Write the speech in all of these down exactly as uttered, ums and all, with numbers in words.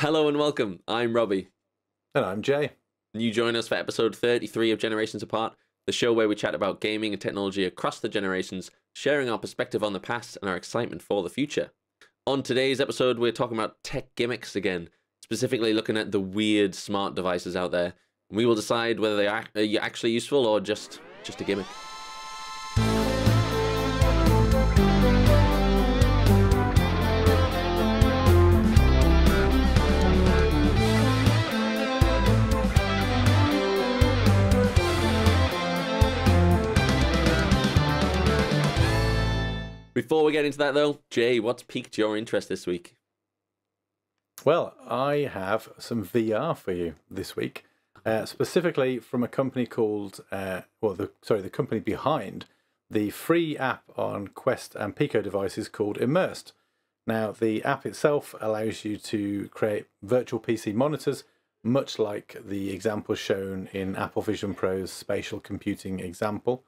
Hello and welcome. I'm Robbie. And I'm Jay. And you join us for episode thirty-three of Generations Apart, the show where we chat about gaming and technology across the generations, sharing our perspective on the past and our excitement for the future. On today's episode, we're talking about tech gimmicks again, specifically looking at the weird smart devices out there. We will decide whether they are actually useful or just, just a gimmick. Before we get into that though, Jay, what's piqued your interest this week? Well, I have some V R for you this week, uh, specifically from a company called, uh, well, the, sorry, the company behind the free app on Quest and Pico devices called Immersed. Now, the app itself allows you to create virtual P C monitors, much like the example shown in Apple Vision Pro's spatial computing example,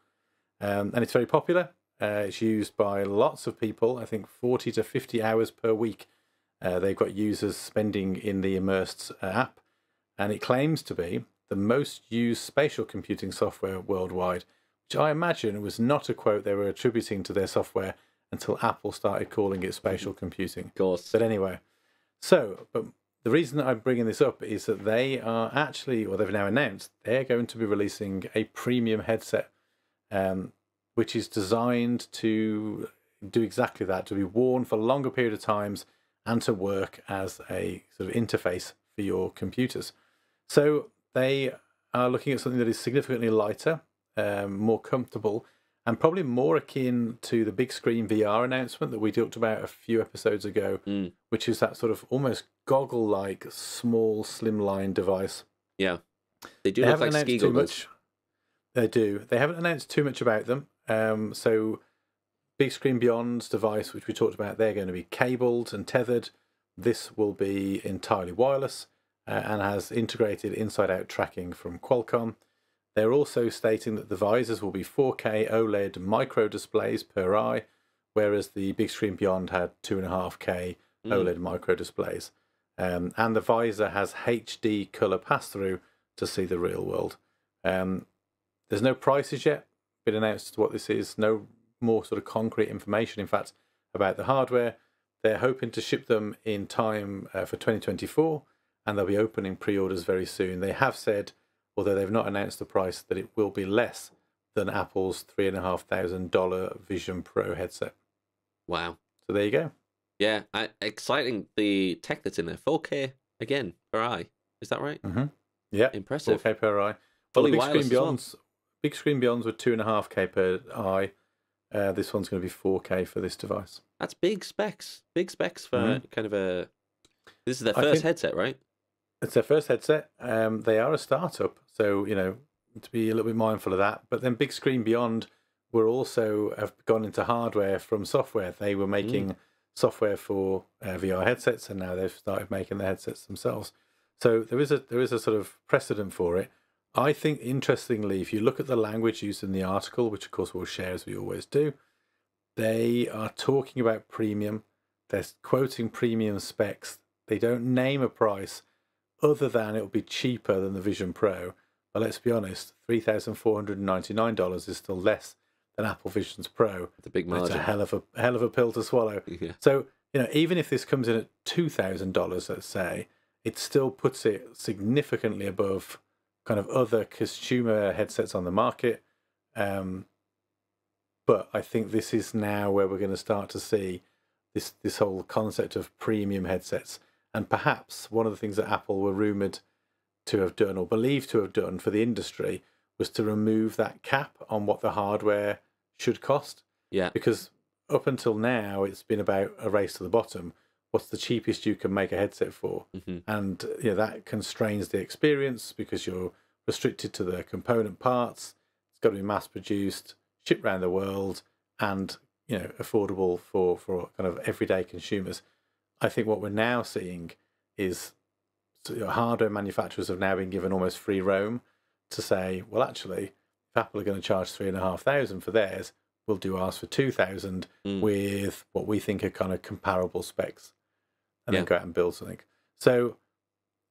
um, and it's very popular. Uh, it's used by lots of people, I think forty to fifty hours per week. Uh, they've got users spending in the Immersed app, and it claims to be the most used spatial computing software worldwide, which I imagine was not a quote they were attributing to their software until Apple started calling it spatial computing. Of course. But anyway, so but the reason that I'm bringing this up is that they are actually, or they've now announced, they're going to be releasing a premium headset, um, which is designed to do exactly that, to be worn for a longer period of times and to work as a sort of interface for your computers. So they are looking at something that is significantly lighter, um, more comfortable, and probably more akin to the big screen V R announcement that we talked about a few episodes ago, mm. which is that sort of almost goggle-like, small, slimline device. Yeah, they do look like ski goggles. They do. They haven't announced too much about them. Um, so Big Screen Beyond's device, which we talked about, they're going to be cabled and tethered. This will be entirely wireless uh, and has integrated inside-out tracking from Qualcomm. They're also stating that the visors will be four K OLED micro displays per eye, whereas the Big Screen Beyond had two point five K mm. OLED micro displays. Um, and the visor has H D color pass-through to see the real world. Um, there's no prices yet. Been announced what this is, no more sort of concrete information, in fact, about the hardware. They're hoping to ship them in time uh, for twenty twenty-four, and they'll be opening pre-orders very soon. They have said, although they've not announced the price, that it will be less than Apple's three thousand five hundred dollars Vision Pro headset. Wow. So there you go. Yeah, I, exciting the tech that's in there. four K, again, per eye. Is that right? Mm-hmm. Yeah. Impressive. four K per eye. Fully well, Big Screen Beyond's Big Screen Beyonds were two and a half K per eye. Uh, this one's going to be four K for this device. That's big specs. Big specs for mm-hmm. kind of a. This is their first headset, right? It's their first headset. Um, they are a startup, so you know to be a little bit mindful of that. But then Big Screen Beyond were also have gone into hardware from software. They were making mm. software for uh, V R headsets, and now they've started making the headsets themselves. So there is a there is a sort of precedent for it. I think, interestingly, if you look at the language used in the article, which of course we'll share as we always do, they are talking about premium. They're quoting premium specs. They don't name a price other than it'll be cheaper than the Vision Pro. But let's be honest, three thousand four hundred ninety-nine dollars is still less than Apple Vision's Pro. It's a big margin. It's a hell of a, hell of a pill to swallow. Yeah. So, you know, even if this comes in at two thousand dollars, let's say, it still puts it significantly above kind of other consumer headsets on the market, um, but I think this is now where we're going to start to see this this whole concept of premium headsets, and perhaps one of the things that Apple were rumored to have done or believed to have done for the industry was to remove that cap on what the hardware should cost. Yeah, because up until now it's been about a race to the bottom. What's the cheapest you can make a headset for? Mm-hmm. And you know, that constrains the experience because you're restricted to the component parts. It's got to be mass produced, shipped around the world, and you know, affordable for, for kind of everyday consumers. I think what we're now seeing is hardware manufacturers have now been given almost free roam to say, well, actually, if Apple are going to charge three and a half thousand for theirs, we'll do ours for two thousand mm. with what we think are kind of comparable specs. And yeah. then go out and build something. So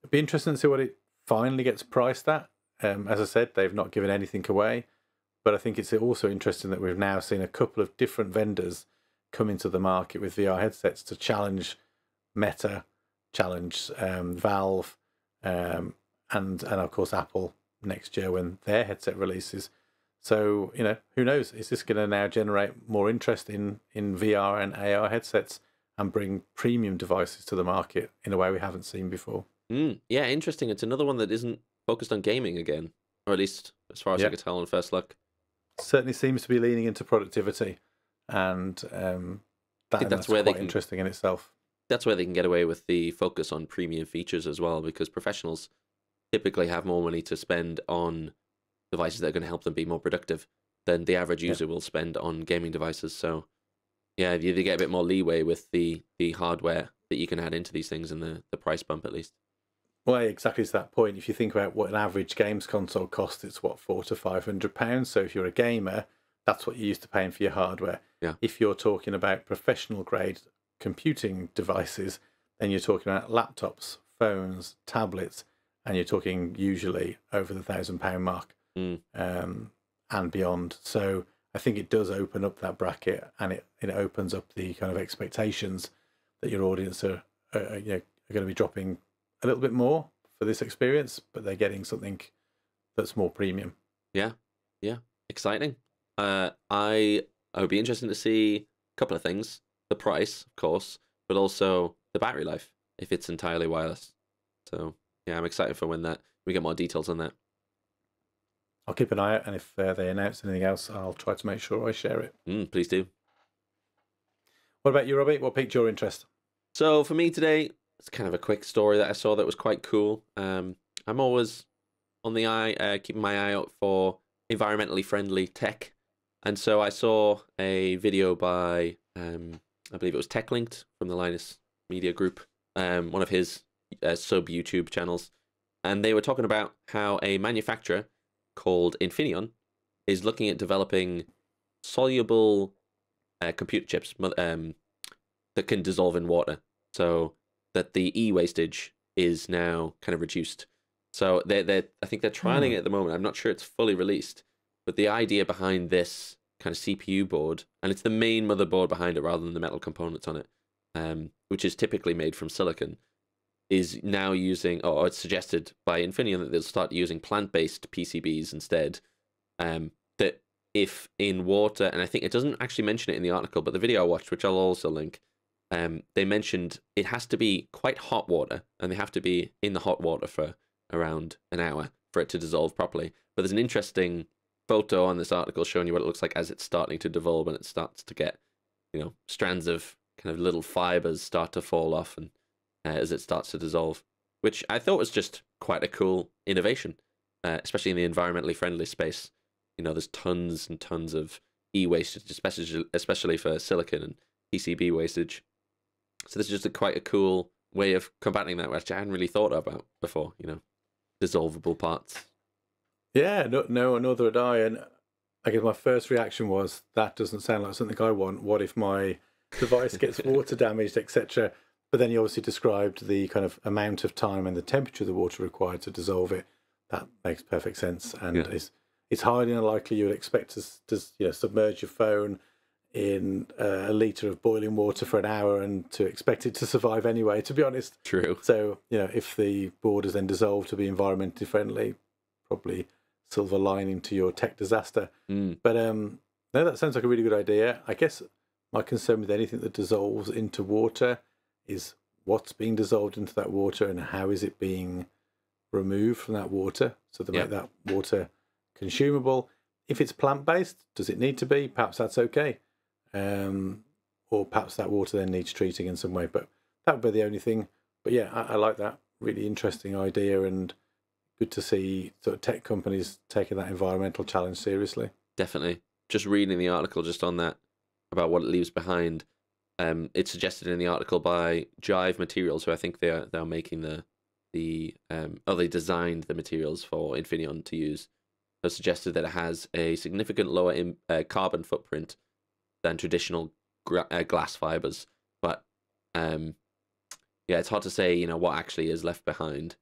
it'd be interesting to see what it finally gets priced at. Um, as I said, they've not given anything away, but I think it's also interesting that we've now seen a couple of different vendors come into the market with V R headsets to challenge Meta, challenge um, Valve, um, and and of course Apple next year when their headset releases. So, you know, who knows? Is this going to now generate more interest in in V R and A R headsets and bring premium devices to the market in a way we haven't seen before? Mm, yeah, interesting. It's another one that isn't focused on gaming again, or at least as far as yeah. I could tell on first look. Certainly seems to be leaning into productivity, and um, that, I think that's, and that's where quite they can, interesting in itself. That's where they can get away with the focus on premium features as well, because professionals typically have more money to spend on devices that are going to help them be more productive than the average user yeah. will spend on gaming devices. So yeah, you get a bit more leeway with the the hardware that you can add into these things and the, the price bump at least. Well, exactly to that point. If you think about what an average games console costs, it's what, four to five hundred pounds. So if you're a gamer, that's what you're used to paying for your hardware. Yeah. If you're talking about professional grade computing devices, then you're talking about laptops, phones, tablets, and you're talking usually over the thousand pound mark. Mm. Um, and beyond. So I think it does open up that bracket, and it, it opens up the kind of expectations that your audience are, are, you know, are going to be dropping a little bit more for this experience, but they're getting something that's more premium. Yeah, yeah, exciting. Uh, I it would be interesting to see a couple of things: the price, of course, but also the battery life if it's entirely wireless. So yeah, I'm excited for when that we get more details on that. I'll keep an eye out, and if uh, they announce anything else, I'll try to make sure I share it. Mm, please do. What about you, Robbie? What piqued your interest? So for me today, it's kind of a quick story that I saw that was quite cool. Um, I'm always on the eye, uh, keeping my eye out for environmentally friendly tech. And so I saw a video by, um, I believe it was TechLinked from the Linus Media Group, um, one of his uh, sub-YouTube channels. And they were talking about how a manufacturer called Infineon is looking at developing soluble uh, computer chips um, that can dissolve in water, so that the e-wastage is now kind of reduced. So they're, they're, I think they're trialing mm. it at the moment. I'm not sure it's fully released, but the idea behind this kind of C P U board, and it's the main motherboard behind it rather than the metal components on it, um, which is typically made from silicon, is now using, or it's suggested by Infineon that they'll start using plant-based P C Bs instead. Um, that if in water, and I think it doesn't actually mention it in the article, but the video I watched, which I'll also link, um, they mentioned it has to be quite hot water, and they have to be in the hot water for around an hour for it to dissolve properly. But there's an interesting photo on this article showing you what it looks like as it's starting to dissolve, and it starts to get, you know, strands of kind of little fibers start to fall off and Uh, as it starts to dissolve, which I thought was just quite a cool innovation, uh, especially in the environmentally friendly space. You know, there's tons and tons of e-wastage, especially, especially for silicon and P C B wastage. So this is just a, quite a cool way of combating that, which I hadn't really thought about before, you know, dissolvable parts. Yeah, no, no, another had I. And I guess my first reaction was, that doesn't sound like something I want. What if my device gets water damaged, et cetera? But then you obviously described the kind of amount of time and the temperature of the water required to dissolve it. That makes perfect sense, and yeah. it's it's highly unlikely you would expect to, to you know, submerge your phone in uh, a liter of boiling water for an hour and to expect it to survive anyway. To be honest, true. So you know, if the board is then dissolved to be environmentally friendly, probably silver lining to your tech disaster. Mm. But um, no, that sounds like a really good idea. I guess my concern with anything that dissolves into water is what's being dissolved into that water and how is it being removed from that water, so to yep. make that water consumable. If it's plant-based, does it need to be? Perhaps that's okay. Um, or perhaps that water then needs treating in some way, but that would be the only thing. But yeah, I, I like that. Really interesting idea, and good to see sort of tech companies taking that environmental challenge seriously. Definitely. Just reading the article just on that, about what it leaves behind, Um, it's suggested in the article by Jive Materials, who I think they're they're making the the um, oh they designed the materials for Infineon to use. It's suggested that it has a significant lower in, uh, carbon footprint than traditional gra uh, glass fibers, but um, yeah, it's hard to say, you know, what actually is left behind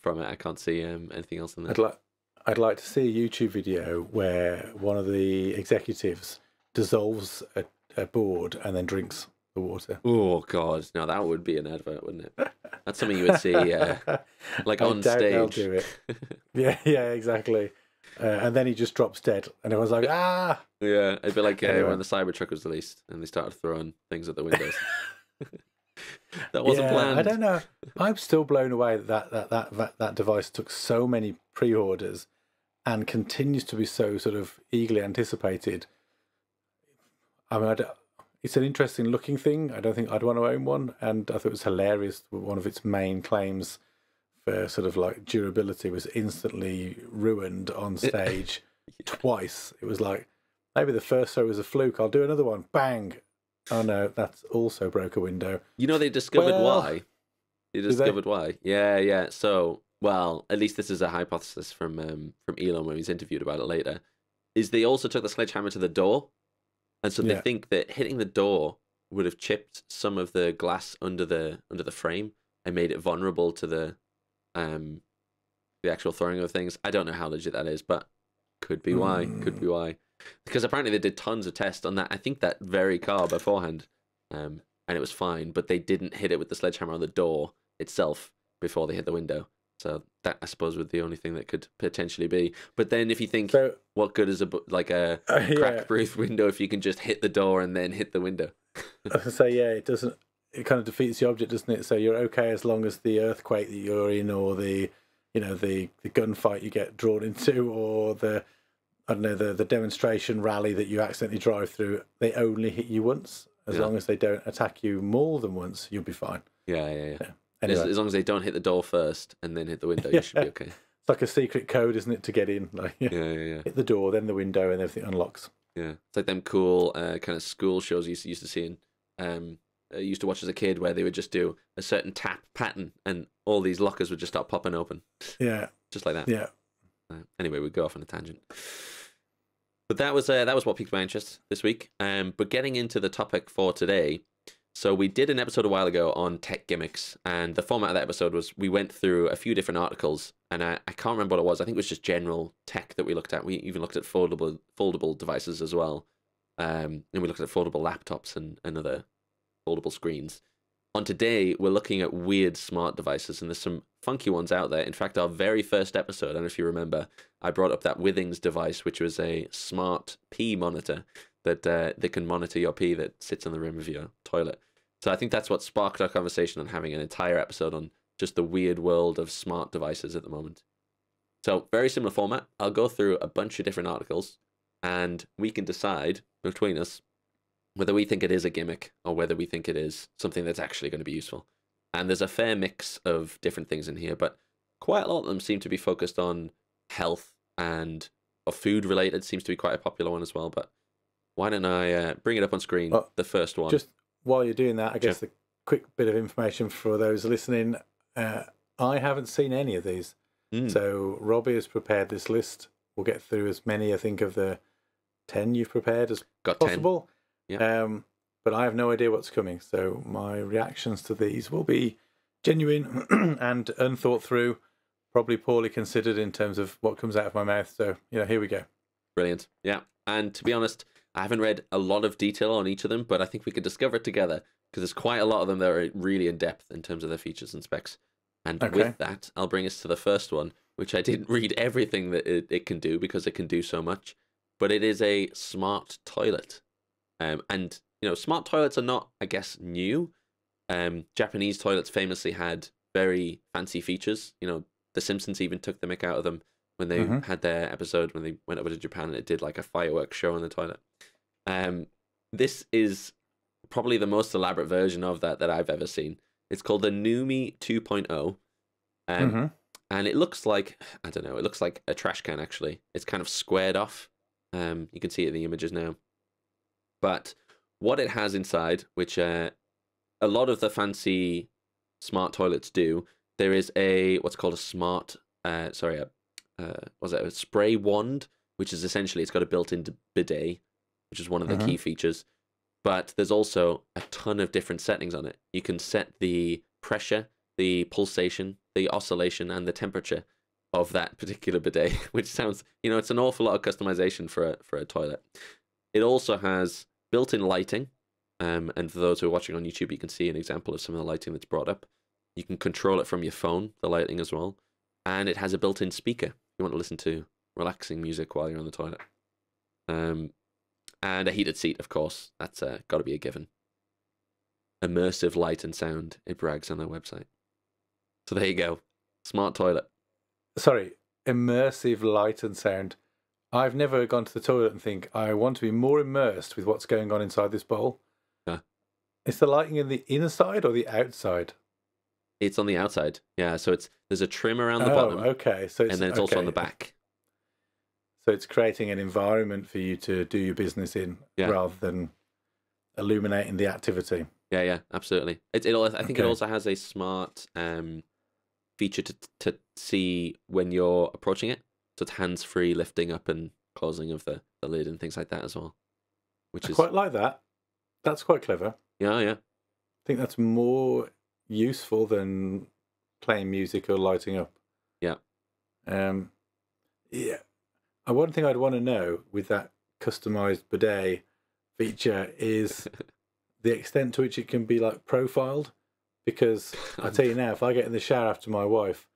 from it. I can't see um, anything else in there. I'd like, I'd like to see a YouTube video where one of the executives dissolves a, a board and then drinks the water. Oh God, no, that would be an advert, wouldn't it? That's something you would see, uh, like I on doubt stage. They'll do it. yeah, yeah, exactly. Uh, and then he just drops dead, and everyone's like, ah. Yeah, it'd be like uh, anyway. when the Cybertruck was released, and they started throwing things at the windows. That wasn't yeah, planned. I don't know. I'm still blown away that that, that that that device took so many pre-orders and continues to be so sort of eagerly anticipated. I mean, I don't, it's an interesting looking thing. I don't think I'd want to own one, and I thought it was hilarious. One of its main claims for sort of like durability was instantly ruined on stage yeah. twice. It was like, maybe the first show was a fluke. I'll do another one. Bang. Oh no, that's also broke a window. You know, they discovered well, why. They discovered they? why. Yeah, yeah. So, well, at least this is a hypothesis from um, from Elon when he's interviewed about it later. Is they also took the sledgehammer to the door, and so they yeah. think that hitting the door would have chipped some of the glass under the under the frame and made it vulnerable to the um the actual throwing of things. I don't know how legit that is, but could be why. Mm. Could be why. Because apparently they did tons of tests on that. I think that very car beforehand, um, and it was fine. But they didn't hit it with the sledgehammer on the door itself before they hit the window. So that, I suppose, was the only thing that could potentially be. But then, if you think, so, what good is a like a uh, yeah. crack-proof window if you can just hit the door and then hit the window? So yeah, it doesn't. It kind of defeats the object, doesn't it? So you're okay as long as the earthquake that you're in, or the, you know, the the gunfight you get drawn into, or the I don't know, the, the demonstration rally that you accidentally drive through, they only hit you once. As yeah. long as they don't attack you more than once, you'll be fine. Yeah, yeah, yeah. yeah. Anyway. As, as long as they don't hit the door first and then hit the window, yeah. you should be okay. It's like a secret code, isn't it, to get in? Like, yeah, yeah, yeah. Hit the door, then the window, and everything unlocks. Yeah. It's like them cool uh, kind of school shows you used to, used to see in, um, I used to watch as a kid, where they would just do a certain tap pattern and all these lockers would just start popping open. Yeah. Just like that. Yeah. Uh, anyway, we go off on a tangent. But that was uh, that was what piqued my interest this week. Um, but getting into the topic for today, so we did an episode a while ago on tech gimmicks, and the format of that episode was we went through a few different articles, and I, I can't remember what it was. I think it was just general tech that we looked at. We even looked at foldable foldable devices as well, um, and we looked at foldable laptops and, and other foldable screens. On today, we're looking at weird smart devices, and there's some funky ones out there. In fact, our very first episode, I don't know if you remember, I brought up that Withings device, which was a smart pee monitor that uh, that can monitor your pee that sits on the rim of your toilet. So I think that's what sparked our conversation on having an entire episode on just the weird world of smart devices at the moment. So very similar format. I'll go through a bunch of different articles, and we can decide between us whether we think it is a gimmick or whether we think it is something that's actually going to be useful. And there's a fair mix of different things in here, but quite a lot of them seem to be focused on health and or food related. Seems to be quite a popular one as well. But why don't I uh, bring it up on screen, well, the first one. Just while you're doing that, I guess sure. the quick bit of information for those listening. Uh, I haven't seen any of these. Mm. So Robbie has prepared this list. We'll get through as many, I think, of the ten you've prepared as Got possible. ten. Yep. Um, but I have no idea what's coming, so my reactions to these will be genuine and unthought through, probably poorly considered in terms of what comes out of my mouth. So, you know, here we go. Brilliant. Yeah. And to be honest, I haven't read a lot of detail on each of them, but I think we could discover it together, because there's quite a lot of them that are really in depth in terms of their features and specs. And okay. with that, I'll bring us to the first one, which I didn't read everything that it, it can do, because it can do so much, but it is a smart toilet. Um, and, you know, smart toilets are not, I guess, new. Um, Japanese toilets famously had very fancy features. You know, The Simpsons even took the mick out of them when they mm-hmm. had their episode when they went over to Japan, and it did like a fireworks show in the toilet. Um, this is probably the most elaborate version of that that I've ever seen. It's called the NUMI two point oh. Um, mm-hmm. And it looks like, I don't know, it looks like a trash can, actually. It's kind of squared off. Um, you can see it in the images now. But what it has inside, which uh, a lot of the fancy smart toilets do, there is a what's called a smart, uh, sorry, a, uh, what was it, a spray wand, which is essentially, it's got a built-in bidet, which is one of the uh-huh. key features. but there's also a ton of different settings on it. You can set the pressure, the pulsation, the oscillation, and the temperature of that particular bidet, which sounds, you know, it's an awful lot of customization for a, for a toilet. It also has built-in lighting, um, and for those who are watching on YouTube, you can see an example of some of the lighting that's brought up. You can control it from your phone, the lighting as well, and it has a built-in speaker. You want to listen to relaxing music while you're on the toilet. Um, and a heated seat, of course, that's uh, got to be a given. Immersive light and sound, it brags on their website. So there you go, smart toilet. Sorry, immersive light and sound. I've never gone to the toilet and think, I want to be more immersed with what's going on inside this bowl. Huh. Is the lighting in the inside or the outside? It's on the outside, yeah. So it's there's a trim around the oh, bottom, okay. So it's, and then it's okay. also on the back. So it's creating an environment for you to do your business in, yeah. rather than illuminating the activity. Yeah, yeah, absolutely. It, it, I think okay. it also has a smart um, feature to to see when you're approaching it. So it's hands-free lifting up and closing of the, the lid and things like that as well. Which I is quite like that. That's quite clever. Yeah, yeah. I think that's more useful than playing music or lighting up. Yeah. Um, yeah. One thing I'd want to know with that customized bidet feature is the extent to which it can be like profiled, because I tell you now, if I get in the shower after my wife,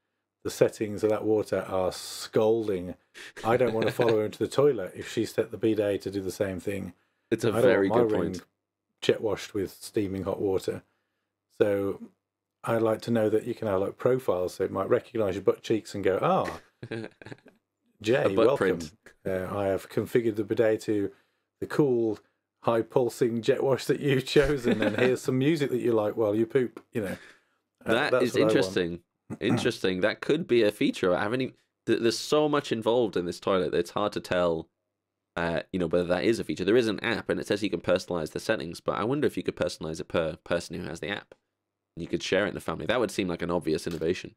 the settings of that water are scolding. I don't want to follow her into the toilet if she set the bidet to do the same thing. It's a I very don't want my good ring point. Jet washed with steaming hot water. So I'd like to know that you can have like profiles, so it might recognise your butt cheeks and go, ah, oh, Jay, welcome. Uh, I have configured the bidet to the cool, high pulsing jet wash that you've chosen, and here's some music that you like while you poop. You know, that uh, is interesting. Interesting. That could be a feature. I haven't even, there's so much involved in this toilet that it's hard to tell, uh, you know, whether that is a feature. There is an app, and it says you can personalize the settings, but I wonder if you could personalize it per person who has the app. You could share it in the family. That would seem like an obvious innovation.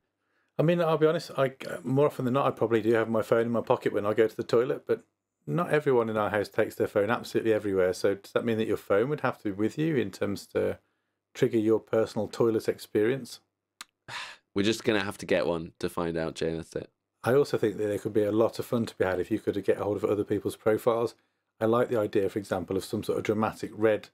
I mean, I'll be honest. I more often than not, I probably do have my phone in my pocket when I go to the toilet, but not everyone in our house takes their phone absolutely everywhere. So does that mean that your phone would have to be with you in terms to trigger your personal toilet experience? We're just going to have to get one to find out, Jay. That's it. I also think that there could be a lot of fun to be had if you could get hold of other people's profiles. I like the idea, for example, of some sort of dramatic red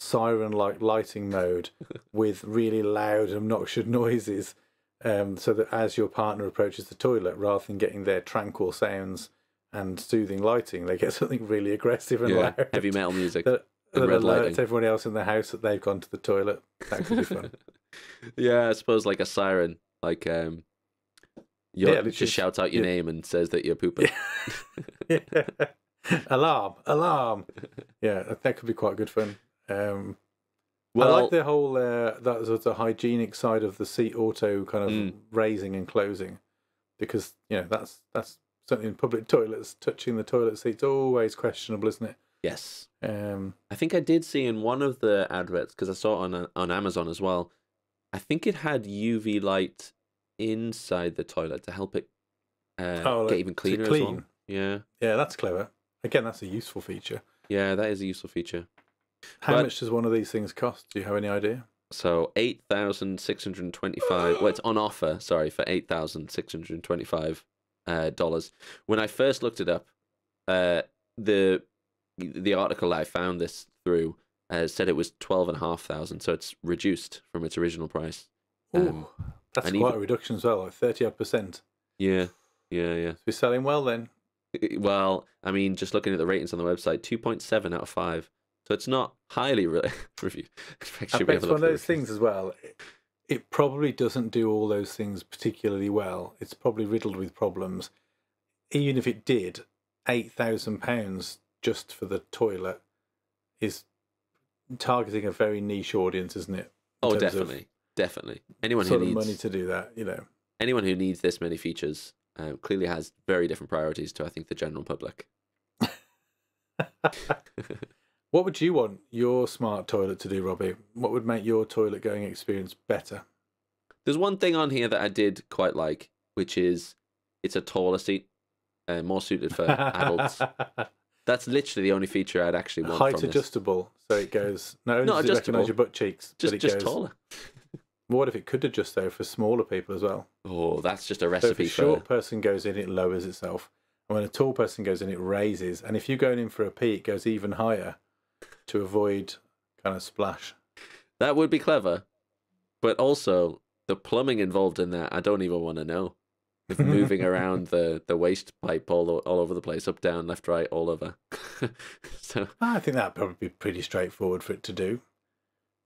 siren-like lighting mode with really loud, obnoxious noises. Um, so that as your partner approaches the toilet, rather than getting their tranquil sounds and soothing lighting, they get something really aggressive and yeah, loud. Heavy metal music. That, and that red lighting. Alerts everyone else in the house that they've gone to the toilet. That could be fun. Yeah, I suppose like a siren, like um, yeah, just shouts out your yeah. name and says that you're pooping. Yeah. Yeah. Alarm, alarm. Yeah, that could be quite good fun. Um, Well, I like the whole uh, that sort of hygienic side of the seat auto kind of mm. raising and closing, because you know that's that's something in public toilets. Touching the toilet seat's always questionable, isn't it? Yes. Um, I think I did see in one of the adverts, because I saw it on on Amazon as well. I think it had U V light inside the toilet to help it uh, oh, like, get even cleaner clean. as well. Yeah. Yeah, that's clever. Again, that's a useful feature. Yeah, that is a useful feature. How but, much does one of these things cost? Do you have any idea? So eight thousand six hundred twenty-five. Well, it's on offer. Sorry, for eight thousand six hundred twenty-five uh, dollars. When I first looked it up, uh, the the article I found this through uh, said it was twelve and a half thousand. So it's reduced from its original price. Um, Ooh, that's quite even, a reduction as well, like thirty odd percent. Yeah, yeah, yeah. So we're selling well then. Well, I mean, just looking at the ratings on the website, two point seven out of five. So it's not highly re reviewed. I bet it's one of those things as well. It, it probably doesn't do all those things particularly well. It's probably riddled with problems. Even if it did, eight thousand pounds just for the toilet is targeting a very niche audience, isn't it? Oh, definitely. Definitely. Anyone who needs money to do that, you know. Anyone who needs this many features um, clearly has very different priorities to, I think, the general public. What would you want your smart toilet to do, Robbie? What would make your toilet going experience better? There's one thing on here that I did quite like, which is it's a taller seat, uh, more suited for adults. That's literally the only feature I'd actually want. Height from adjustable, this. So it goes. Not only not does it recognise your butt cheeks, just, but it just goes taller. What if it could adjust though for smaller people as well? Oh, that's just a recipe. So if a short for... person goes in, it lowers itself. And when a tall person goes in, it raises. And if you're going in for a pee, it goes even higher to avoid kind of splash. That would be clever, but also the plumbing involved in that, I don't even want to know. With moving around the, the waste pipe all all over the place, up, down, left, right, all over. So I think that'd probably be pretty straightforward for it to do.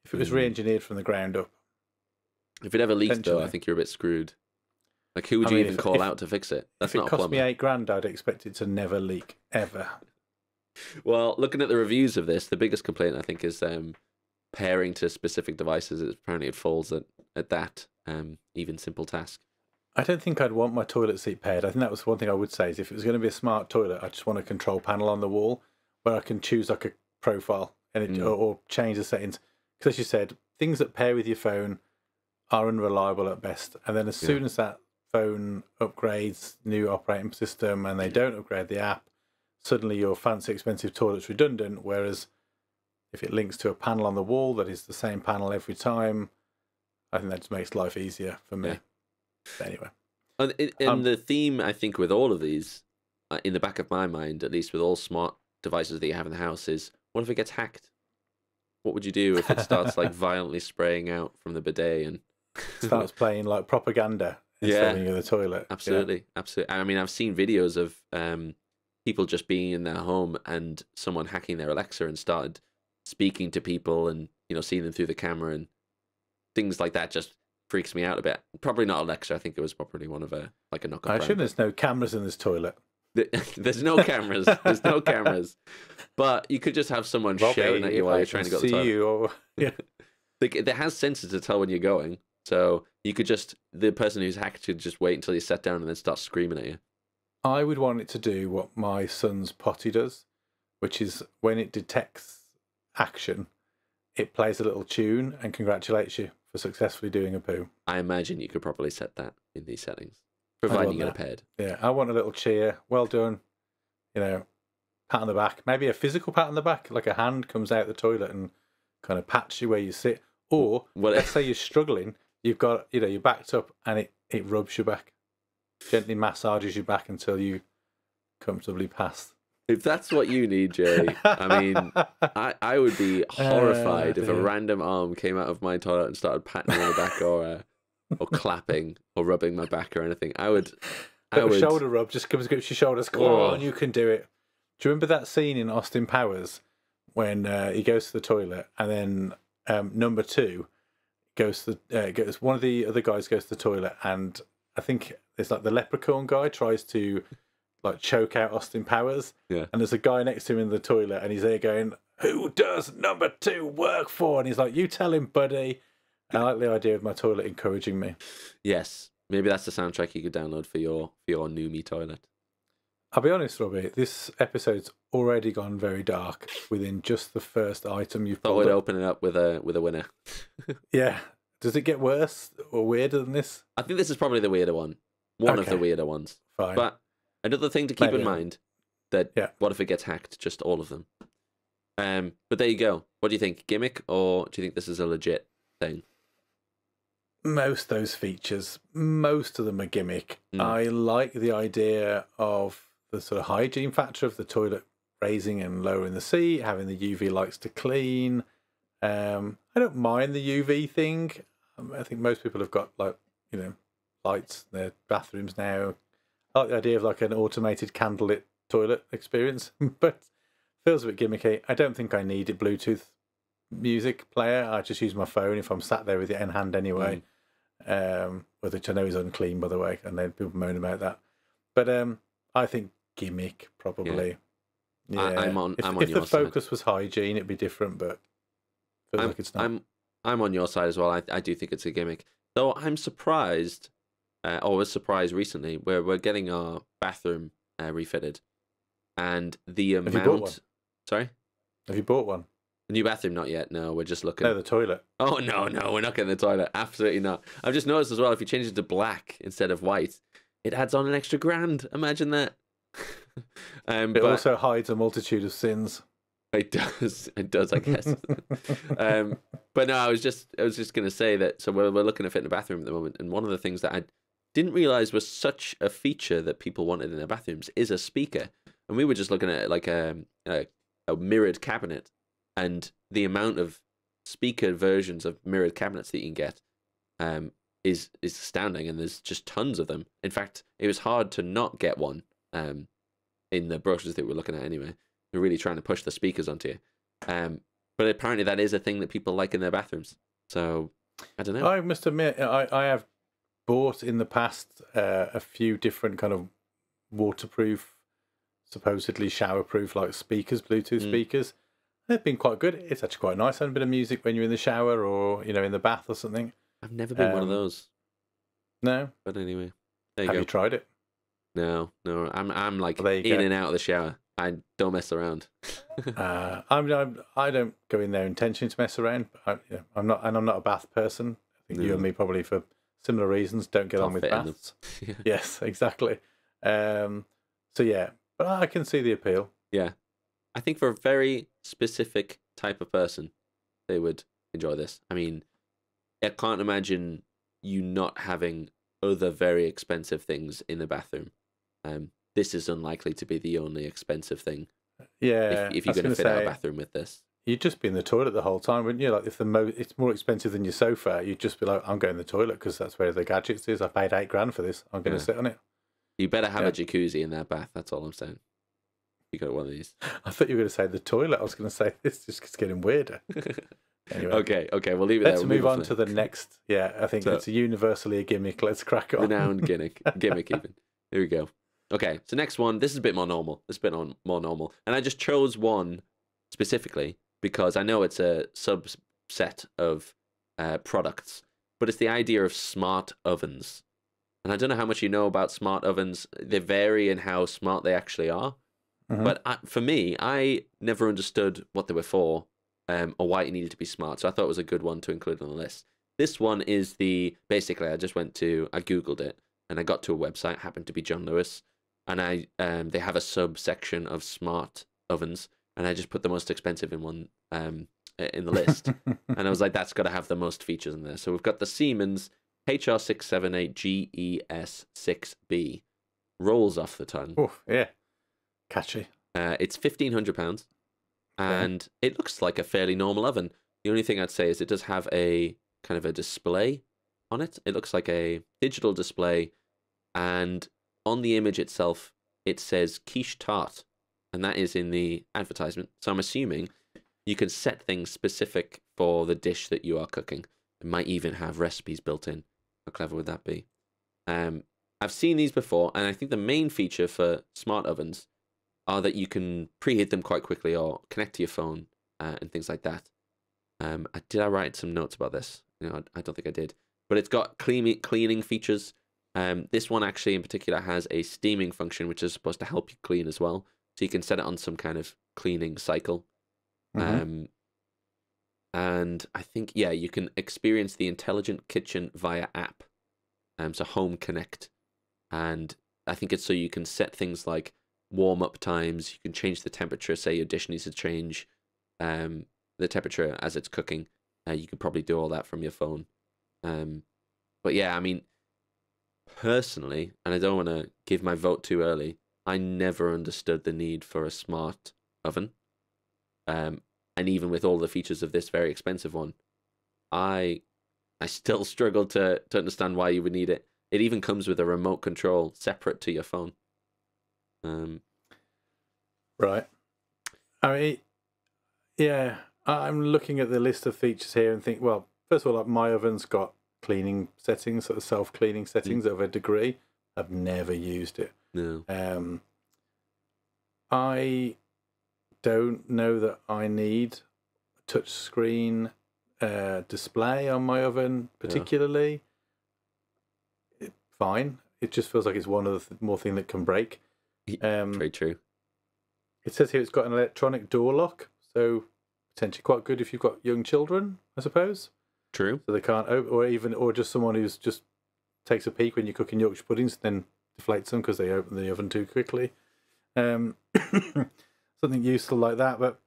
If it was mm. re-engineered from the ground up. If it ever leaks, though, I think you're a bit screwed. Like, who would I you mean, even if, call if, out to fix it? That's if not it cost a me eight grand, I'd expect it to never leak, ever. Well, looking at the reviews of this, the biggest complaint, I think, is um, pairing to specific devices. It's, apparently it falls at, at that um, even simple task. I don't think I'd want my toilet seat paired. I think that was one thing I would say, is if it was going to be a smart toilet, I just want a control panel on the wall where I can choose like a profile and it, mm. or, or change the settings. Because as you said, things that pair with your phone are unreliable at best. And then as soon yeah. as that phone upgrades new operating system and they don't upgrade the app, suddenly your fancy expensive toilet's redundant. Whereas if it links to a panel on the wall that is the same panel every time, I think that just makes life easier for me. Yeah. But anyway. And, it, and um, the theme, I think, with all of these, uh, in the back of my mind, at least with all smart devices that you have in the house, is what if it gets hacked? What would you do if it starts like violently spraying out from the bidet and starts playing like propaganda instead of in the toilet? Absolutely. Yeah. Absolutely. I mean, I've seen videos of um, people just being in their home and someone hacking their Alexa and started speaking to people and, you know, seeing them through the camera and things like that. Just freaks me out a bit. Probably not Alexa. I think it was probably one of a like a knockoff. I assume there's no cameras in this toilet. There's no cameras. There's no cameras. But you could just have someone Robbie, shouting at you while I you're trying to go to the toilet. You or... yeah. There has sensors to tell when you're going, so you could just the person who's hacked could just wait until you sat down and then start screaming at you. I would want it to do what my son's potty does, which is when it detects action, it plays a little tune and congratulates you for successfully doing a poo. I imagine you could probably set that in these settings, providing you're paired. Yeah, I want a little cheer, well done, you know, pat on the back, maybe a physical pat on the back, like a hand comes out the toilet and kind of pats you where you sit. Or well, let's say you're struggling, you've got, you know, you're backed up and it, it rubs your back, gently massages your back until you comfortably pass. If that's what you need, Jerry, I mean, I, I would be horrified uh, if a random arm came out of my toilet and started patting my back or uh, or clapping or rubbing my back or anything. I would... I would... shoulder rub just comes grips your shoulders. Come oh. on, you can do it. Do you remember that scene in Austin Powers when uh, he goes to the toilet and then um, number two goes to the... Uh, goes, one of the other guys goes to the toilet and I think it's like the leprechaun guy tries to... like choke out Austin Powers, yeah. And there's a guy next to him in the toilet, and he's there going, "Who does number two work for?" And he's like, "You tell him, buddy." And I like the idea of my toilet encouraging me. Yes, maybe that's the soundtrack you could download for your for your NUMI toilet. I'll be honest, Robbie. This episode's already gone very dark within just the first item you've. Thought we'd open it up with a with a winner. Yeah. Does it get worse or weirder than this? I think this is probably the weirder one. One okay. of the weirder ones. Fine. But another thing to keep Maybe. in mind, that yeah. what if it gets hacked? Just all of them. Um, but there you go. What do you think? Gimmick, or do you think this is a legit thing? Most of those features, most of them are gimmick. Mm. I like the idea of the sort of hygiene factor of the toilet raising and lowering the seat, having the U V lights to clean. Um, I don't mind the U V thing. I think most people have got, like, you know, lights in their bathrooms now. I like the idea of like an automated candlelit toilet experience, but feels a bit gimmicky. I don't think I need a Bluetooth music player. I just use my phone if I'm sat there with it in hand anyway, mm. um, which I know is unclean, by the way, and then people moan about that. But um, I think gimmick, probably. Yeah. Yeah. I, I'm on. If, I'm on if your the focus side. was hygiene, it'd be different, but feels I'm, like it's not. I'm, I'm on your side as well. I, I do think it's a gimmick, though I'm surprised... Uh, oh, I was surprised recently where we're getting our bathroom uh, refitted, and the amount. Have you bought one? Sorry, have you bought one? A new bathroom? Not yet. No, we're just looking. No, the toilet. Oh no, no, we're not getting the toilet. Absolutely not. I've just noticed as well. If you change it to black instead of white, it adds on an extra grand. Imagine that. Um, it but also hides a multitude of sins. It does. It does, I guess. um, but no, I was just, I was just going to say that. So we're we're looking at fit in the bathroom at the moment, and one of the things that I didn't realize was such a feature that people wanted in their bathrooms is a speaker. And we were just looking at like a a, a mirrored cabinet, and the amount of speaker versions of mirrored cabinets that you can get um, is is astounding. And there's just tons of them. In fact, it was hard to not get one um, in the brochures that we were looking at anyway. They're really trying to push the speakers onto you. Um, but apparently that is a thing that people like in their bathrooms. So, I don't know. I must admit, I, I have bought in the past uh, a few different kind of waterproof, supposedly shower-proof, like speakers, Bluetooth mm. speakers. They've been quite good. It's actually quite nice having a bit of music when you're in the shower or, you know, in the bath or something. I've never been um, one of those. No? But anyway, there you have go. Have you tried it? No, no. I'm, I'm like well, in go. and out of the shower. I don't mess around. uh, I'm, I'm, I don't go in there intentionally to mess around. I, you know, I'm not, and I'm not a bath person. I think no. you and me probably for similar reasons don't get I'll on with baths. yeah. Yes, exactly. Um, so yeah, but I can see the appeal. Yeah, I think for a very specific type of person, they would enjoy this. I mean, I can't imagine you not having other very expensive things in the bathroom. Um, This is unlikely to be the only expensive thing. Yeah, if, if you're going to fit out a bathroom with this, you'd just be in the toilet the whole time, wouldn't you? Like if the mo it's more expensive than your sofa, you'd just be like, "I'm going to the toilet because that's where the gadgets is. I paid eight grand for this. I'm going to yeah. sit on it." You better have yeah. a jacuzzi in that bath. That's all I'm saying. You got one of these. I thought you were going to say the toilet. I was going to say this just is getting weirder. Anyway. Okay, okay, we'll leave it Let's there. Let's move, move on, on to the next. Yeah, I think so, it's universally a gimmick. Let's crack on. Renowned gimmick, gimmick even. Here we go. Okay, so next one, this is a bit more normal. This is a bit on, more normal. And I just chose one specifically because I know it's a subset of uh, products, but it's the idea of smart ovens. And I don't know how much you know about smart ovens. They vary in how smart they actually are. Mm-hmm. But I, for me, I never understood what they were for um, or why it needed to be smart. So I thought it was a good one to include on the list. This one is the, basically, I just went to, I Googled it, and I got to a website, happened to be John Lewis. And I, um, they have a subsection of smart ovens, and I just put the most expensive in one um, in the list. And I was like, that's got to have the most features in there. So we've got the Siemens H R six seven eight G E S six B. Rolls off the tongue. Oh, yeah. Catchy. Uh, it's fifteen hundred pounds, and yeah. it looks like a fairly normal oven. The only thing I'd say is it does have a kind of a display on it. It looks like a digital display, and on the image itself, it says quiche tart, and that is in the advertisement. So I'm assuming you can set things specific for the dish that you are cooking. It might even have recipes built in. How clever would that be? Um, I've seen these before, and I think the main feature for smart ovens are that you can preheat them quite quickly or connect to your phone uh, and things like that. Um, did I write some notes about this? You know, I don't think I did. But it's got cleaning, cleaning features. Um, this one actually in particular has a steaming function, which is supposed to help you clean as well. So you can set it on some kind of cleaning cycle. Mm-hmm. Um, and I think, yeah, you can experience the intelligent kitchen via app. Um, so Home Connect. And I think it's so you can set things like warm up times. You can change the temperature. Say your dish needs to change um, the temperature as it's cooking. Uh, you can probably do all that from your phone. Um, but yeah, I mean, personally, and I don't want to give my vote too early, I never understood the need for a smart oven. Um, and even with all the features of this very expensive one, I I still struggle to, to understand why you would need it. It even comes with a remote control separate to your phone. Um, right. I mean, yeah, I'm looking at the list of features here and think, well, first of all, like my oven's got cleaning settings, sort of self-cleaning settings mm. of a degree. I've never used it. No. Um, I don't know that I need a touch screen uh, display on my oven particularly. Yeah. It, fine. It just feels like it's one of the th more thing that can break. Um, Very true. It says here it's got an electronic door lock, so potentially quite good if you've got young children, I suppose. True. So they can't, or even, or just someone who's just takes a peek when you're cooking Yorkshire puddings, and then deflates them because they open the oven too quickly. um, something useful like that. But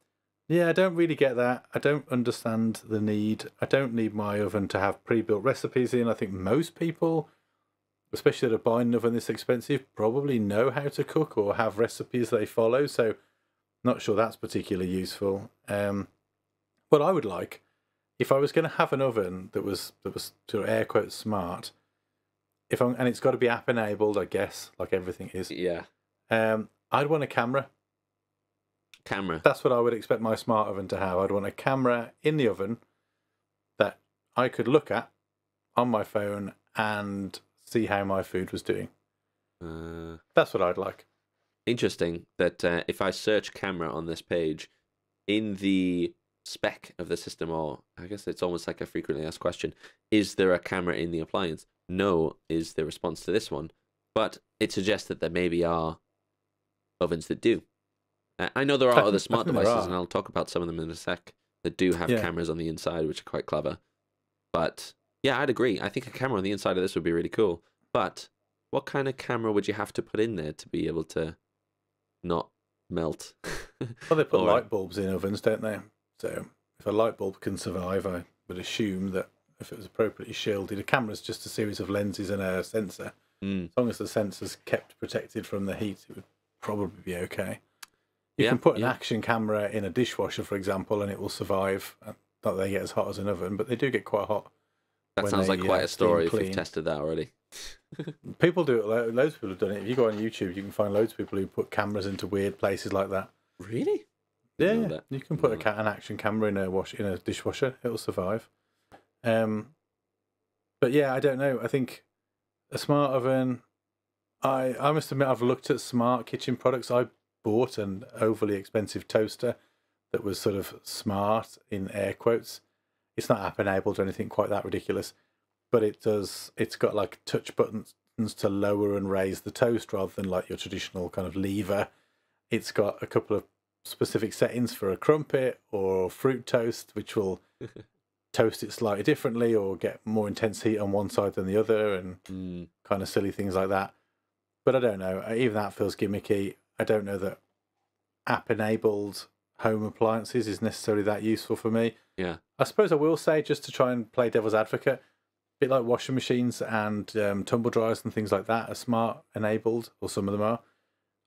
yeah, I don't really get that. I don't understand the need. I don't need my oven to have pre-built recipes in. I think most people, especially that are buying an oven this expensive, probably know how to cook or have recipes they follow. So not sure that's particularly useful. Um, what I would like, if I was going to have an oven that was that was sort of air quotes smart, if I'm and it's got to be app enabled, I guess, like everything is. Yeah. Um, I'd want a camera. Camera. That's what I would expect my smart oven to have. I'd want a camera in the oven that I could look at on my phone and see how my food was doing. Uh, that's what I'd like. Interesting that uh, if I search camera on this page, in the spec of the system, or I guess it's almost like a frequently asked question, is there a camera in the appliance? No, is the response to this one. But it suggests that there maybe are ovens that do. Uh, I know there are I other think, smart devices, and I'll talk about some of them in a sec, that do have yeah. cameras on the inside, which are quite clever. But yeah, I'd agree. I think a camera on the inside of this would be really cool. But what kind of camera would you have to put in there to be able to not melt? Well, they put or... light bulbs in ovens, don't they? So if a light bulb can survive, I would assume that if it was appropriately shielded, a camera's just a series of lenses and a sensor. Mm. As long as the sensor's kept protected from the heat, it would probably be okay. You yeah, can put an yeah. action camera in a dishwasher, for example, and it will survive. Not that they get as hot as an oven, but they do get quite hot. That sounds they, like quite uh, a story if you've tested that already. People do it. Loads of people have done it. If you go on YouTube, you can find loads of people who put cameras into weird places like that. Really? Yeah, you can put no. a cat an action camera in a wash in a dishwasher. It'll survive. Um, but yeah, I don't know. I think a smart oven. I I must admit, I've looked at smart kitchen products. I bought an overly expensive toaster that was sort of smart in air quotes. It's not app enabled or anything quite that ridiculous, but it does. It's got like touch buttons to lower and raise the toast rather than like your traditional kind of lever. It's got a couple of specific settings for a crumpet or fruit toast, which will toast it slightly differently or get more intense heat on one side than the other, and mm. kind of silly things like that. But I don't know, even that feels gimmicky. I don't know that app enabled home appliances is necessarily that useful for me. Yeah, I suppose I will say, just to try and play devil's advocate, a bit like washing machines and um, tumble dryers and things like that are smart enabled, or some of them are.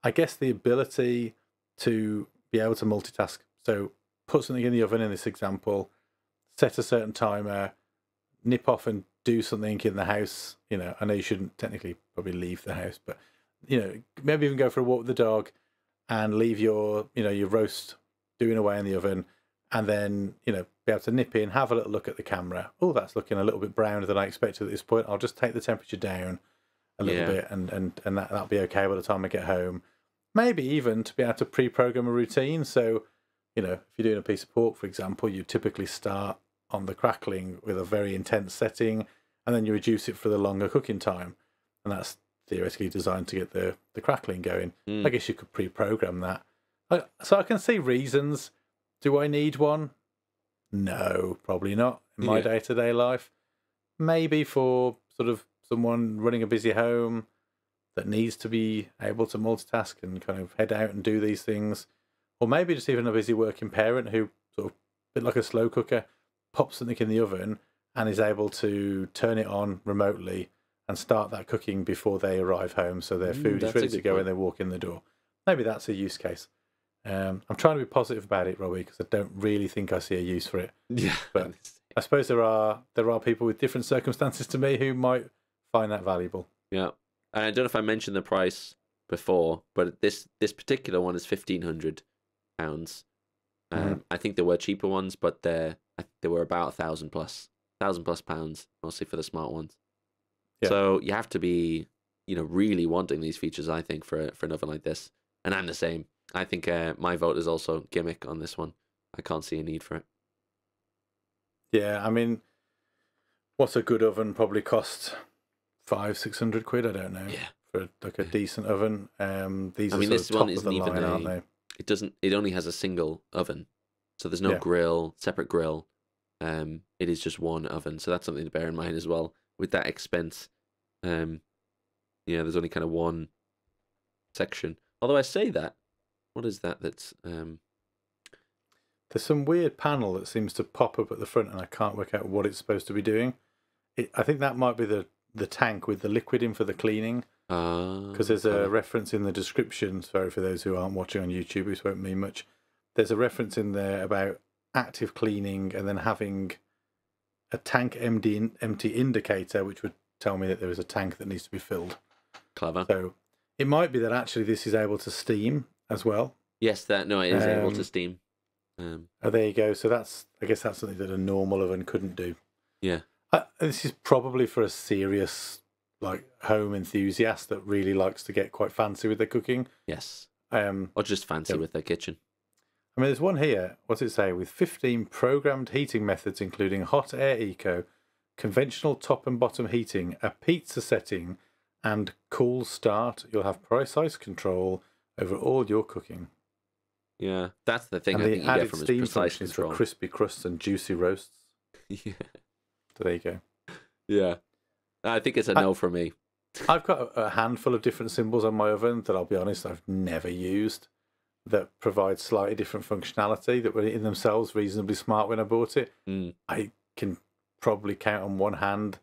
I guess the ability to be able to multitask. So put something in the oven in this example, set a certain timer, nip off and do something in the house. You know, I know you shouldn't technically probably leave the house, but you know, maybe even go for a walk with the dog and leave your, you know, your roast doing away in the oven, and then, you know, be able to nip in, have a little look at the camera. Oh, that's looking a little bit browner than I expected at this point. I'll just take the temperature down a little yeah. bit, and and and that, that'll be okay by the time I get home. Maybe even to be able to pre-program a routine. So, you know, if you're doing a piece of pork, for example, you typically start on the crackling with a very intense setting, and then you reduce it for the longer cooking time. And that's theoretically designed to get the, the crackling going. Mm. I guess you could pre-program that. I, so I can see reasons. Do I need one? No, probably not in my yeah. day-to-day life. Maybe for sort of someone running a busy home that needs to be able to multitask and kind of head out and do these things. Or maybe just even a busy working parent who, sort of a bit like a slow cooker, pops something in the oven and is able to turn it on remotely and start that cooking before they arrive home, so their food mm, is ready to go point. when they walk in the door. Maybe that's a use case. Um, I'm trying to be positive about it, Robbie, because I don't really think I see a use for it. Yeah, but I suppose there are there are people with different circumstances to me who might find that valuable. Yeah. I don't know if I mentioned the price before, but this this particular one is fifteen hundred pounds. Um, mm. I think there were cheaper ones, but there I think there were about a thousand plus, thousand plus pounds, mostly for the smart ones. Yeah. So you have to be, you know, really wanting these features, I think, for for an oven like this. And I'm the same. I think uh, my vote is also gimmick on this one. I can't see a need for it. Yeah, I mean, what's a good oven probably cost? Five, six hundred quid, I don't know. Yeah. For like a decent oven. Um these I are mean, this one isn't even line, a, aren't they? It doesn't it only has a single oven. So there's no yeah. grill, separate grill. Um it is just one oven. So that's something to bear in mind as well with that expense. Um yeah, there's only kind of one section. Although I say that, what is that that's... Um... There's some weird panel that seems to pop up at the front and I can't work out what it's supposed to be doing. It, I think that might be the, the tank with the liquid in for the cleaning. Because uh, there's a uh, reference in the description, sorry for those who aren't watching on YouTube, which won't mean much. There's a reference in there about active cleaning and then having a tank empty, empty indicator, which would tell me that there is a tank that needs to be filled. Clever. So it might be that actually this is able to steam as well. Yes, that no, it is um, able to steam. Um, oh, there you go. So that's, I guess that's something that a normal oven couldn't do. Yeah. I, this is probably for a serious... like home enthusiast that really likes to get quite fancy with their cooking. Yes. Um, or just fancy yeah. with their kitchen. I mean, there's one here. What's it say? With fifteen programmed heating methods, including hot air eco, conventional top and bottom heating, a pizza setting, and cool start, you'll have precise control over all your cooking. Yeah, that's the thing. And I think the added you get from steam functions for crispy crusts and juicy roasts. Yeah. So there you go. Yeah. I think it's a no I, for me. I've got a handful of different symbols on my oven that I'll be honest, I've never used that provide slightly different functionality that were in themselves reasonably smart when I bought it. Mm. I can probably count on one hand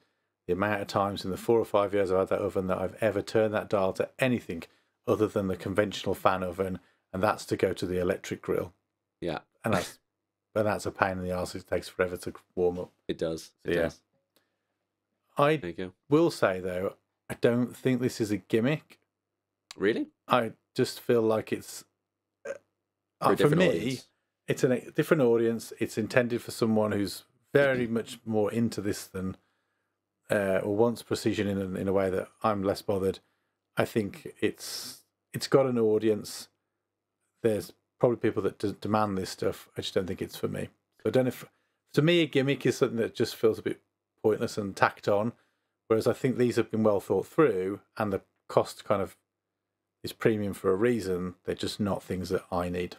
the amount of times in the four or five years I've had that oven that I've ever turned that dial to anything other than the conventional fan oven, and that's to go to the electric grill. Yeah. And that's, and that's a pain in the arse. It takes forever to warm up. It does. It yeah. does. I will say, though, I don't think this is a gimmick. Really? I just feel like it's... Uh, for me, audience. It's an, a different audience. It's intended for someone who's very much more into this than... Uh, or wants precision in a, in a way that I'm less bothered. I think it's it's got an audience. There's probably people that d demand this stuff. I just don't think it's for me. So I don't know if... To me, a gimmick is something that just feels a bit... pointless and tacked on, whereas I think these have been well thought through, and the cost kind of is premium for a reason. They're just not things that I need.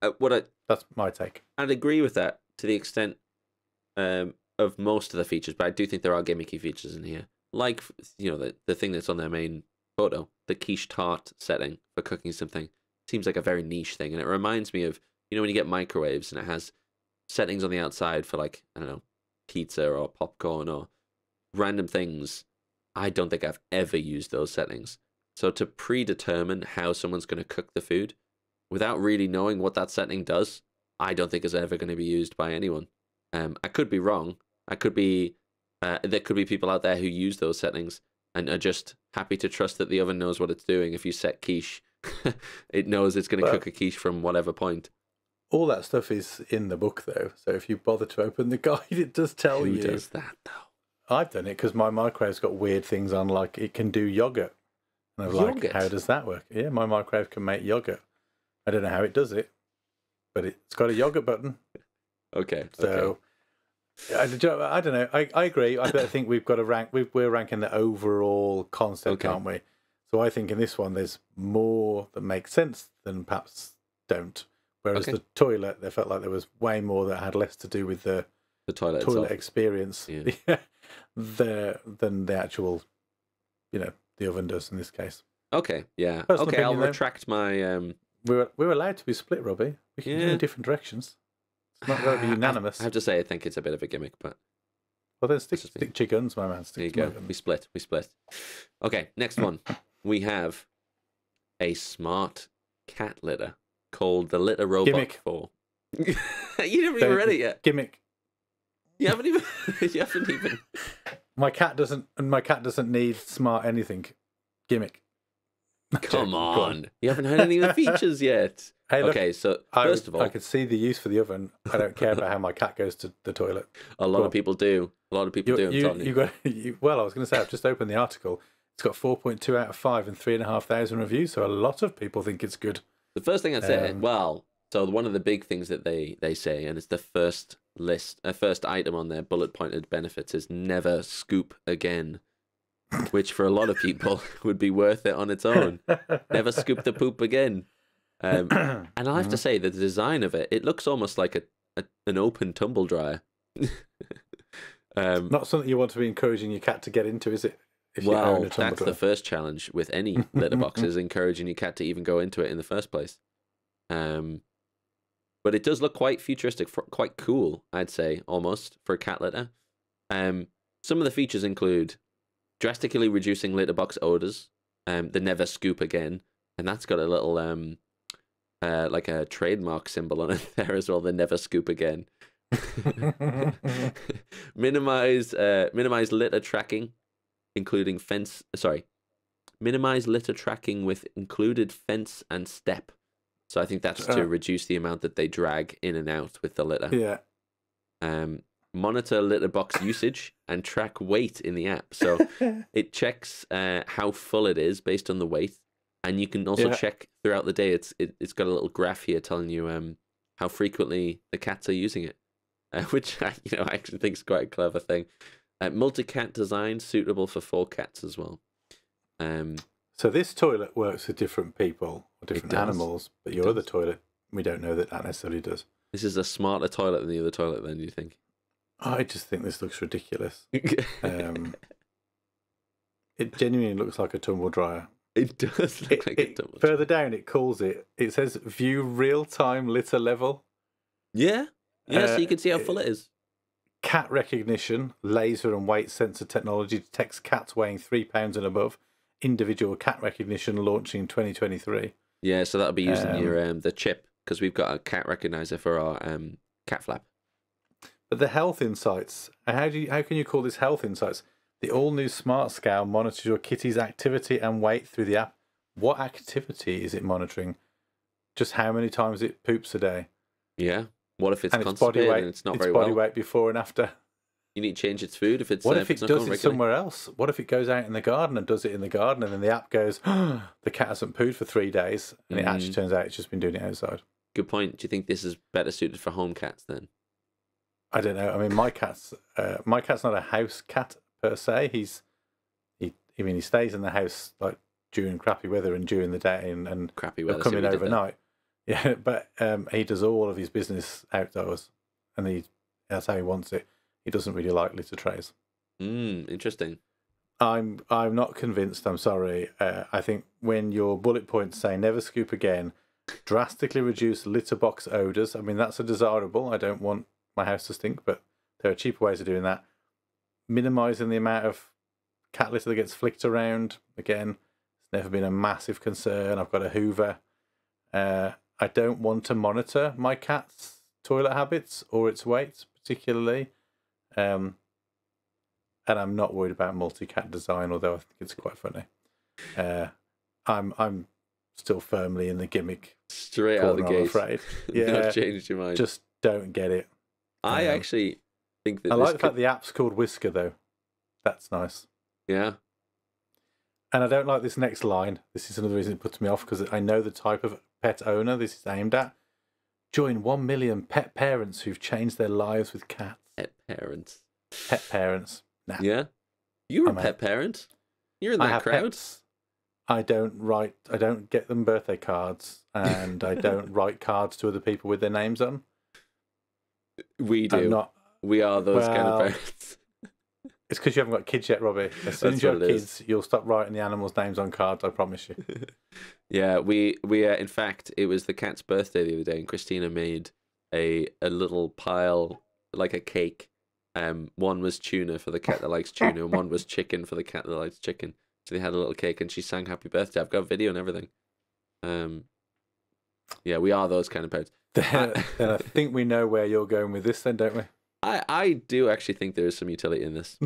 Uh, what I that's my take. I'd agree with that to the extent um, of most of the features, but I do think there are gimmicky features in here, like you know the the thing that's on their main photo, the quiche tart setting for cooking something. Seems like a very niche thing, and it reminds me of you know when you get microwaves and it has settings on the outside for like I don't know. Pizza or popcorn or random things. I don't think I've ever used those settings. So to predetermine how someone's going to cook the food without really knowing what that setting does, I don't think is ever going to be used by anyone. Um, I could be wrong. I could be, uh, there could be people out there who use those settings and are just happy to trust that the oven knows what it's doing. If you set quiche, it knows it's going to well, cook a quiche from whatever point. All that stuff is in the book, though. So if you bother to open the guide, it does tell Who you. Who does that, though? I've done it because my microwave's got weird things on, like it can do yogurt. And I'm yogurt? like, how does that work? Yeah, my microwave can make yogurt. I don't know how it does it, but it's got a yogurt button. Okay. So okay. I, I don't know. I, I agree. I think we've got to rank. We've, we're ranking the overall concept, okay. aren't we? So I think in this one, there's more that makes sense than perhaps don't. Whereas okay. the toilet, they felt like there was way more that had less to do with the, the toilet, toilet experience yeah. the, than the actual, you know, the oven does in this case. Okay, yeah. Personal okay, opinion, I'll retract though. my... Um... We're, we're allowed to be split, Robbie. We can yeah. go in different directions. It's not going to be unanimous. I have to say, I think it's a bit of a gimmick, but... Well, then stick, stick to your guns, my man. Stick there you go. Guns. We split, we split. Okay, next one. We have a smart cat litter. Called the Litter Robot gimmick. four. You haven't even read it yet. Gimmick. You haven't even. You haven't even. My cat doesn't, and my cat doesn't need smart anything. Gimmick. Come on, you haven't heard any of the features yet. Hey, look, okay, so first I, of all, I could see the use for the oven. I don't care about how my cat goes to the toilet. A lot Go of on. people do. A lot of people you, do. You, I'm you, you got. You, well, I was going to say I've just opened the article. It's got four point two out of five and three and a half thousand reviews. So a lot of people think it's good. The first thing I'd say, um, well, so one of the big things that they, they say, and it's the first list, a uh, first item on their bullet-pointed benefits is never scoop again, which for a lot of people would be worth it on its own. Never scoop the poop again. Um, and I have to say, the design of it, it looks almost like a, a an open tumble dryer. um, Not something you want to be encouraging your cat to get into, is it? if well, you own a tumbler. That's the first challenge with any letterbox, is encouraging your cat to even go into it in the first place. Um, but it does look quite futuristic, for, quite cool, I'd say, almost, for a cat litter. Um, some of the features include drastically reducing litterbox odors, um, the never scoop again, and that's got a little, um, uh, like a trademark symbol on it there as well, the never scoop again. minimize, uh, minimize litter tracking, including fence, sorry, minimize litter tracking with included fence and step. So I think that's to uh, reduce the amount that they drag in and out with the litter. Yeah. Um, monitor litter box usage and track weight in the app. So it checks uh, how full it is based on the weight, and you can also yeah. check throughout the day. It's it, it's got a little graph here telling you um how frequently the cats are using it, uh, which I, you know I actually think is quite a clever thing. Uh, multi-cat design suitable for four cats as well. Um. So this toilet works for different people or different animals, but your other toilet, we don't know that that necessarily does. This is a smarter toilet than the other toilet, then, do you think? I just think this looks ridiculous. um, it genuinely looks like a tumble dryer. It does look it, like it, a tumble dryer. Further down, it calls it, it says view real-time litter level. Yeah, yeah, uh, so you can see how full it, it is. Cat recognition, laser and weight sensor technology detects cats weighing three pounds and above. Individual cat recognition launching in twenty twenty-three. Yeah, so that'll be using um, your um, the chip, because we've got a cat recognizer for our um, cat flap. But the health insights, how do you, how can you call this health insights? The all-new smart scale monitors your kitty's activity and weight through the app. What activity is it monitoring? Just how many times it poops a day? Yeah. What if it's and constipated its body weight, and it's not its very body well? Weight before and after. You need to change its food if it's. What uh, if, if it's it not does it somewhere else? What if it goes out in the garden and does it in the garden, and then the app goes, oh, the cat hasn't pooed for three days, and mm. it actually turns out it's just been doing it outside. Good point. Do you think this is better suited for home cats then? I don't know. I mean, my cat's uh, my cat's not a house cat per se. He's he. I mean, he stays in the house like during crappy weather and during the day and, and crappy weather coming so we overnight. Yeah, but um, he does all of his business outdoors, and he that's how he wants it. He doesn't really like litter trays. Mm, interesting. I'm I'm not convinced, I'm sorry. Uh, I think when your bullet points say never scoop again, drastically reduce litter box odours, I mean, that's a desirable. I don't want my house to stink, but there are cheaper ways of doing that. Minimising the amount of cat litter that gets flicked around. Again, it's never been a massive concern. I've got a Hoover. Uh, I don't want to monitor my cat's toilet habits or its weight particularly. Um, and I'm not worried about multi-cat design, although I think it's quite funny. Uh, I'm I'm still firmly in the gimmick straight corner, out of the gate. I'm afraid. Yeah, not changed your mind. Just don't get it. I um, actually think that I like the could... fact the app's called Whisker though. That's nice. Yeah. And I don't like this next line. This is another reason it puts me off, because I know the type of pet owner this is aimed at. Join one million pet parents who've changed their lives with cats. Pet parents. Pet parents. Nah. Yeah. You're I'm a pet a... parent. You're in that I have crowd. Pets. I don't write, I don't get them birthday cards, and I don't write cards to other people with their names on. We do. I'm not... We are those well, kind of parents. It's because you haven't got kids yet, Robbie. As soon as you have kids, is. you'll stop writing the animals' names on cards, I promise you. Yeah, we, we uh, in fact, it was the cat's birthday the other day, and Christina made a, a little pile like a cake. Um, one was tuna for the cat that likes tuna, and one was chicken for the cat that likes chicken. So they had a little cake, and she sang "Happy Birthday." I've got a video and everything. Um, yeah, we are those kind of parents. Then, I, then I think we know where you're going with this, then, don't we? I, I do actually think there is some utility in this.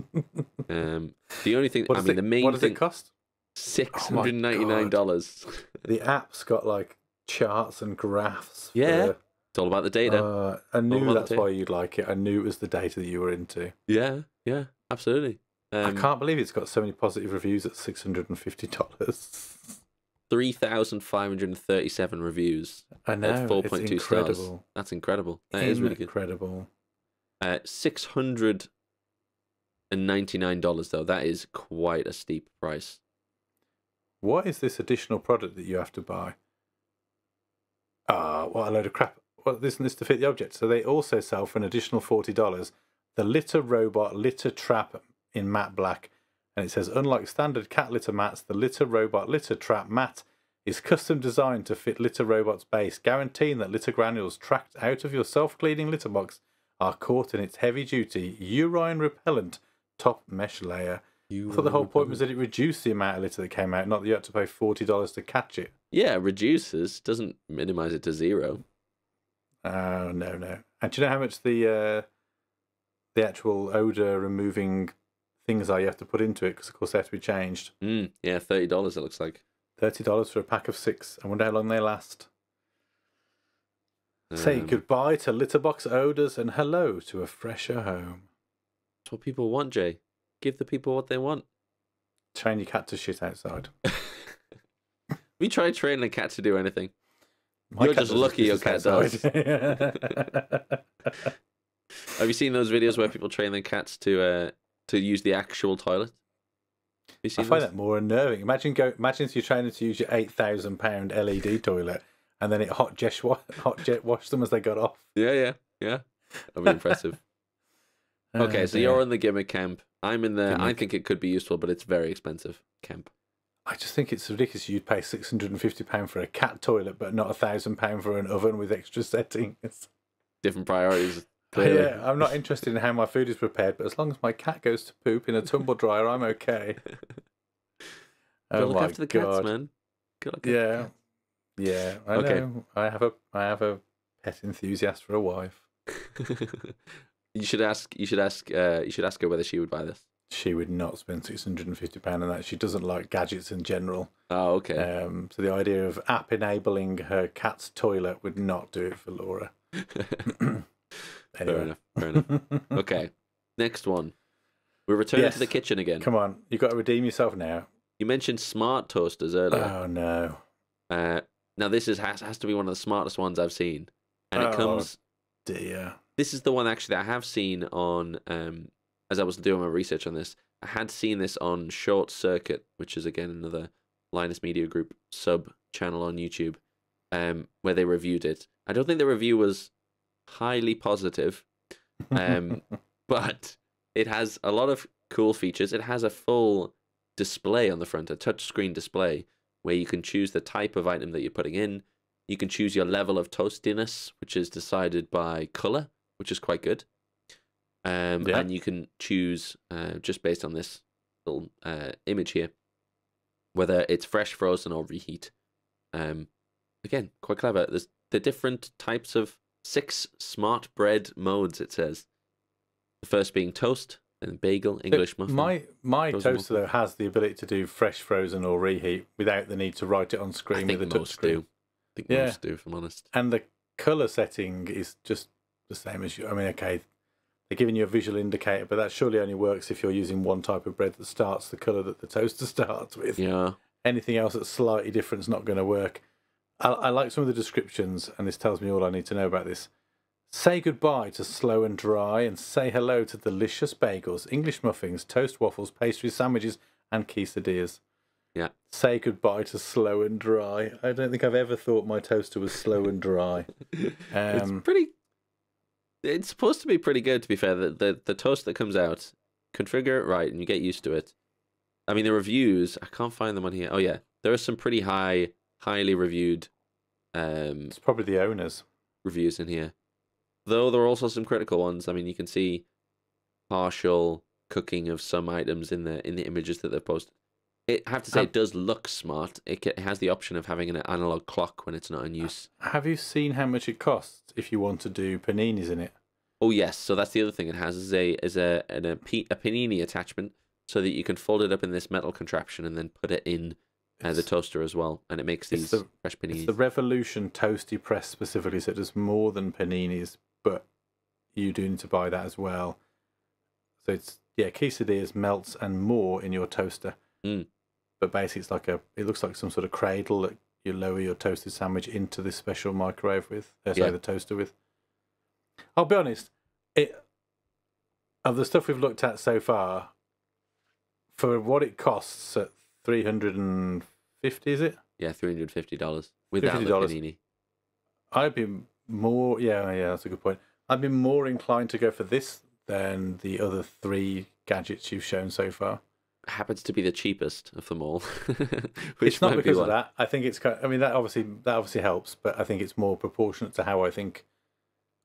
Um, the only thing, I mean, it, the main what does thing, it cost? Six hundred ninety-nine dollars. Oh the app's got like charts and graphs. Yeah. For... It's all about the data. Uh, I knew that's why you'd like it. I knew it was the data that you were into. Yeah, yeah, absolutely. Um, I can't believe it's got so many positive reviews at six hundred fifty dollars. three thousand five hundred thirty-seven reviews. I know, at four point two stars. That's incredible. That is really good. Incredible. Uh, six hundred ninety-nine dollars, though. That is quite a steep price. What is this additional product that you have to buy? Ah, uh, what a load of crap. Well, this and this to fit the object. So they also sell for an additional forty dollars the Litter Robot Litter Trap in matte black, And it says, unlike standard cat litter mats, the Litter Robot Litter Trap Mat is custom designed to fit Litter Robot's base, guaranteeing that litter granules tracked out of your self-cleaning litter box are caught in its heavy-duty, urine-repellent top mesh layer. You I thought the whole point was that it reduced the amount of litter that came out, not that you had to pay forty dollars to catch it. Yeah, it reduces, doesn't minimize it to zero. Oh, uh, no, no. And do you know how much the uh, the actual odour-removing things are you have to put into it? Because, of course, they have to be changed. Mm, yeah, thirty dollars it looks like. thirty dollars for a pack of six. I wonder how long they last. Um, Say goodbye to litterbox odours and hello to a fresher home. That's what people want, Jay. Give the people what they want. Train your cat to shit outside. We try training a cat to do anything. My You're just lucky your cat does. Have you seen those videos where people train their cats to uh, to use the actual toilet? I find those? that more unnerving. Imagine go. Imagine if you're training to use your eight thousand pound L E D toilet, and then it hot jet hot jet washed them as they got off. Yeah, yeah, yeah. That'd be impressive. Okay, oh, so dear. You're in the gimmick camp. I'm in the. Gimmick. I think it could be useful, but it's very expensive camp. I just think it's ridiculous. You'd pay six hundred and fifty pound for a cat toilet, but not a thousand pound for an oven with extra settings. Different priorities. Clearly. Yeah, I'm not interested in how my food is prepared, but as long as my cat goes to poop in a tumble dryer, I'm okay. Oh look my after the God. Cats, man. Good luck yeah, after the cats. yeah. I okay. know. I have a I have a pet enthusiast for a wife. You should ask. You should ask. Uh, you should ask her whether she would buy this. She would not spend six hundred and fifty pound on that. She doesn't like gadgets in general. Oh, okay. Um, so the idea of app enabling her cat's toilet would not do it for Laura. Anyway. Fair enough. Fair enough. Okay. Next one. We're returning yes. to the kitchen again. Come on, you've got to redeem yourself now. You mentioned smart toasters earlier. Oh no. Uh, now this is has, has to be one of the smartest ones I've seen, and oh, it comes. Dear. This is the one actually that I have seen on, um, as I was doing my research on this, I had seen this on Short Circuit, which is again another Linus Media Group sub channel on YouTube, um, where they reviewed it. I don't think the review was highly positive, um, but it has a lot of cool features. It has a full display on the front, a touchscreen display, where you can choose the type of item that you're putting in. You can choose your level of toastiness, which is decided by colour, which is quite good. Um, yeah. And you can choose, uh, just based on this little uh, image here, whether it's fresh, frozen, or reheat. Um, again, quite clever. There's the different types of six smart bread modes, it says. The first being toast, then bagel, English muffin. My, my toaster, muffin. though, has the ability to do fresh, frozen, or reheat without the need to write it on screen with a touchscreen. I think yeah. most do, if I'm honest. And the colour setting is just... the same as you. I mean, okay, they're giving you a visual indicator, but that surely only works if you're using one type of bread that starts the colour that the toaster starts with. Yeah. Anything else that's slightly different is not going to work. I, I like some of the descriptions, and this tells me all I need to know about this. Say goodbye to slow and dry, and say hello to delicious bagels, English muffins, toast waffles, pastries, sandwiches, and quesadillas. Yeah. Say goodbye to slow and dry. I don't think I've ever thought my toaster was slow and dry. Um, it's pretty. It's supposed to be pretty good, to be fair. The, the the toast that comes out, configure it right, and you get used to it. I mean, the reviews, I can't find them on here. Oh, yeah. There are some pretty high, highly reviewed... Um, it's probably the owners. ...reviews in here. Though there are also some critical ones. I mean, you can see partial cooking of some items in the in the images that they've posted. It, I have to say, um, it does look smart. It, it has the option of having an analog clock when it's not in use. Have you seen how much it costs if you want to do paninis in it? Oh yes, so that's the other thing it has is a is a an, a panini attachment, so that you can fold it up in this metal contraption and then put it in uh, the toaster as well, and it makes these the, fresh paninis. It's the Revolution Toasty Press specifically, so it does more than paninis, but you do need to buy that as well. So it's yeah, quesadillas, melts, and more in your toaster. Mm. But basically, it's like a. It looks like some sort of cradle that you lower your toasted sandwich into this special microwave with. Uh, sorry, yeah. the toaster with. I'll be honest. It of the stuff we've looked at so far, for what it costs at three hundred and fifty, is it? Yeah, three hundred fifty dollars without the panini. I'd be more. Yeah, yeah, that's a good point. I'd be more inclined to go for this than the other three gadgets you've shown so far. happens to be the cheapest of them all. Which it's not because be of that. I think it's kind of, I mean, that obviously that obviously helps, but I think it's more proportionate to how I think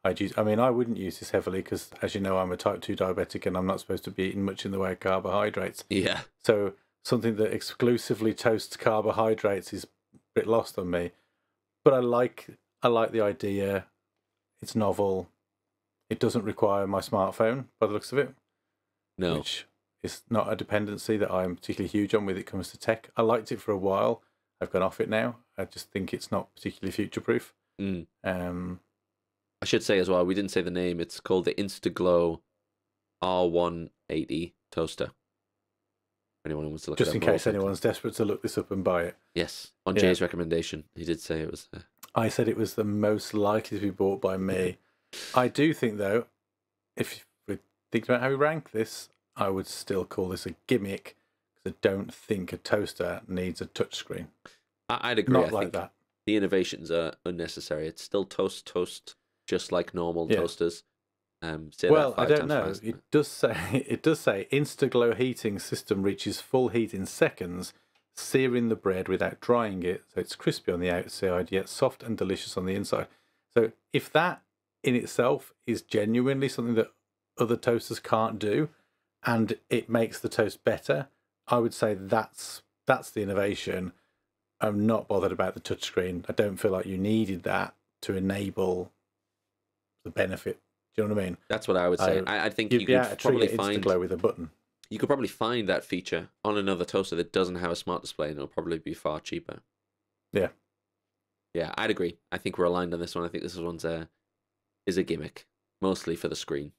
I'd use. I mean, I wouldn't use this heavily because, as you know, I'm a type two diabetic and I'm not supposed to be eating much in the way of carbohydrates. Yeah. So something that exclusively toasts carbohydrates is a bit lost on me. But I like I like the idea. It's novel. It doesn't require my smartphone by the looks of it. No. Which is not a dependency that I'm particularly huge on when it comes to tech. I liked it for a while. I've gone off it now. I just think it's not particularly future-proof. Mm. Um, I should say as well, we didn't say the name. It's called the InstaGlo R one eighty toaster. Anyone wants to look just in case anyone's desperate to look this up and buy it. Yes, on yeah. Jay's recommendation. He did say it was... Uh... I said it was the most likely to be bought by me. I do think, though, if we think about how we rank this, I would still call this a gimmick because I don't think a toaster needs a touchscreen. I'd agree. Not I like think that. The innovations are unnecessary. It's still toast, toast, just like normal yeah. toasters. Um, say well, that five I don't times know. Fast, it does say it does say InstaGlo heating system reaches full heat in seconds, searing the bread without drying it, so it's crispy on the outside yet soft and delicious on the inside. So if that in itself is genuinely something that other toasters can't do, and it makes the toast better, I would say that's that's the innovation. I'm not bothered about the touchscreen. I don't feel like you needed that to enable the benefit. Do you know what I mean? That's what I would say. I, I think you could probably find InstaGlo with a button. You could probably find that feature on another toaster that doesn't have a smart display, and it'll probably be far cheaper. Yeah, yeah, I'd agree. I think we're aligned on this one. I think this one's a is a gimmick, mostly for the screen.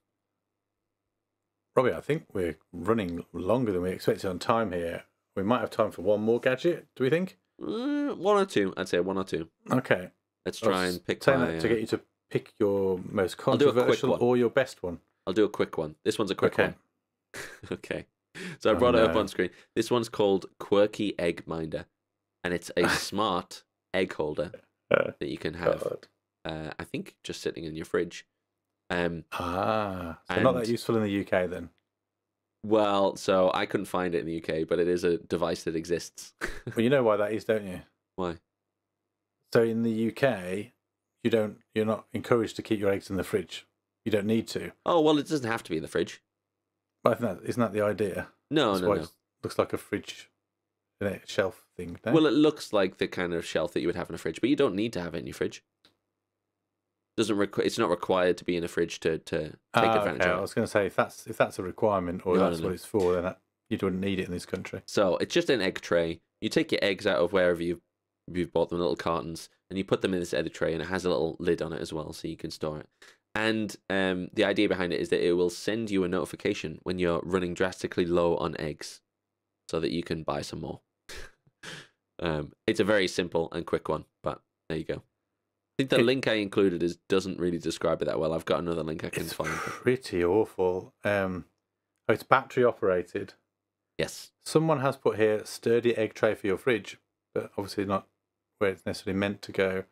Robbie, I think we're running longer than we expected on time here. We might have time for one more gadget, do we think? Uh, one or two. I'd say one or two. Okay. Let's try and pick my, that to get you to pick your most controversial or your best one. I'll do a quick one. This one's a quick okay. one. Okay. So I brought oh, no. it up on screen. This one's called Quirky Egg Minder, and it's a smart egg holder that you can have, uh, I think, just sitting in your fridge. Um, ah, so and, not that useful in the U K then. Well, so I couldn't find it in the U K, but it is a device that exists. Well, you know why that is, don't you? Why? So in the U K, you don't, you're not encouraged to keep your eggs in the fridge. You don't need to. Oh well, it doesn't have to be in the fridge. But isn't that, isn't that the idea? No, That's no, why no. It looks like a fridge a shelf thing. No? Well, it looks like the kind of shelf that you would have in a fridge, but you don't need to have it in your fridge. Doesn't requ- it's not required to be in a fridge to to take uh, advantage okay. of it. I was going to say if that's if that's a requirement or no, that's no, no. what it's for, then that, you don't need it in this country. So it's just an egg tray. You take your eggs out of wherever you've you've bought them, little cartons, and you put them in this egg tray, and it has a little lid on it as well, so you can store it. And um, the idea behind it is that it will send you a notification when you're running drastically low on eggs, so that you can buy some more. um, it's a very simple and quick one, but there you go. I think the it, link I included is doesn't really describe it that well. I've got another link I can it's find. It's pretty awful. Um, oh, it's battery operated. Yes. Someone has put here sturdy egg tray for your fridge, but obviously not where it's necessarily meant to go.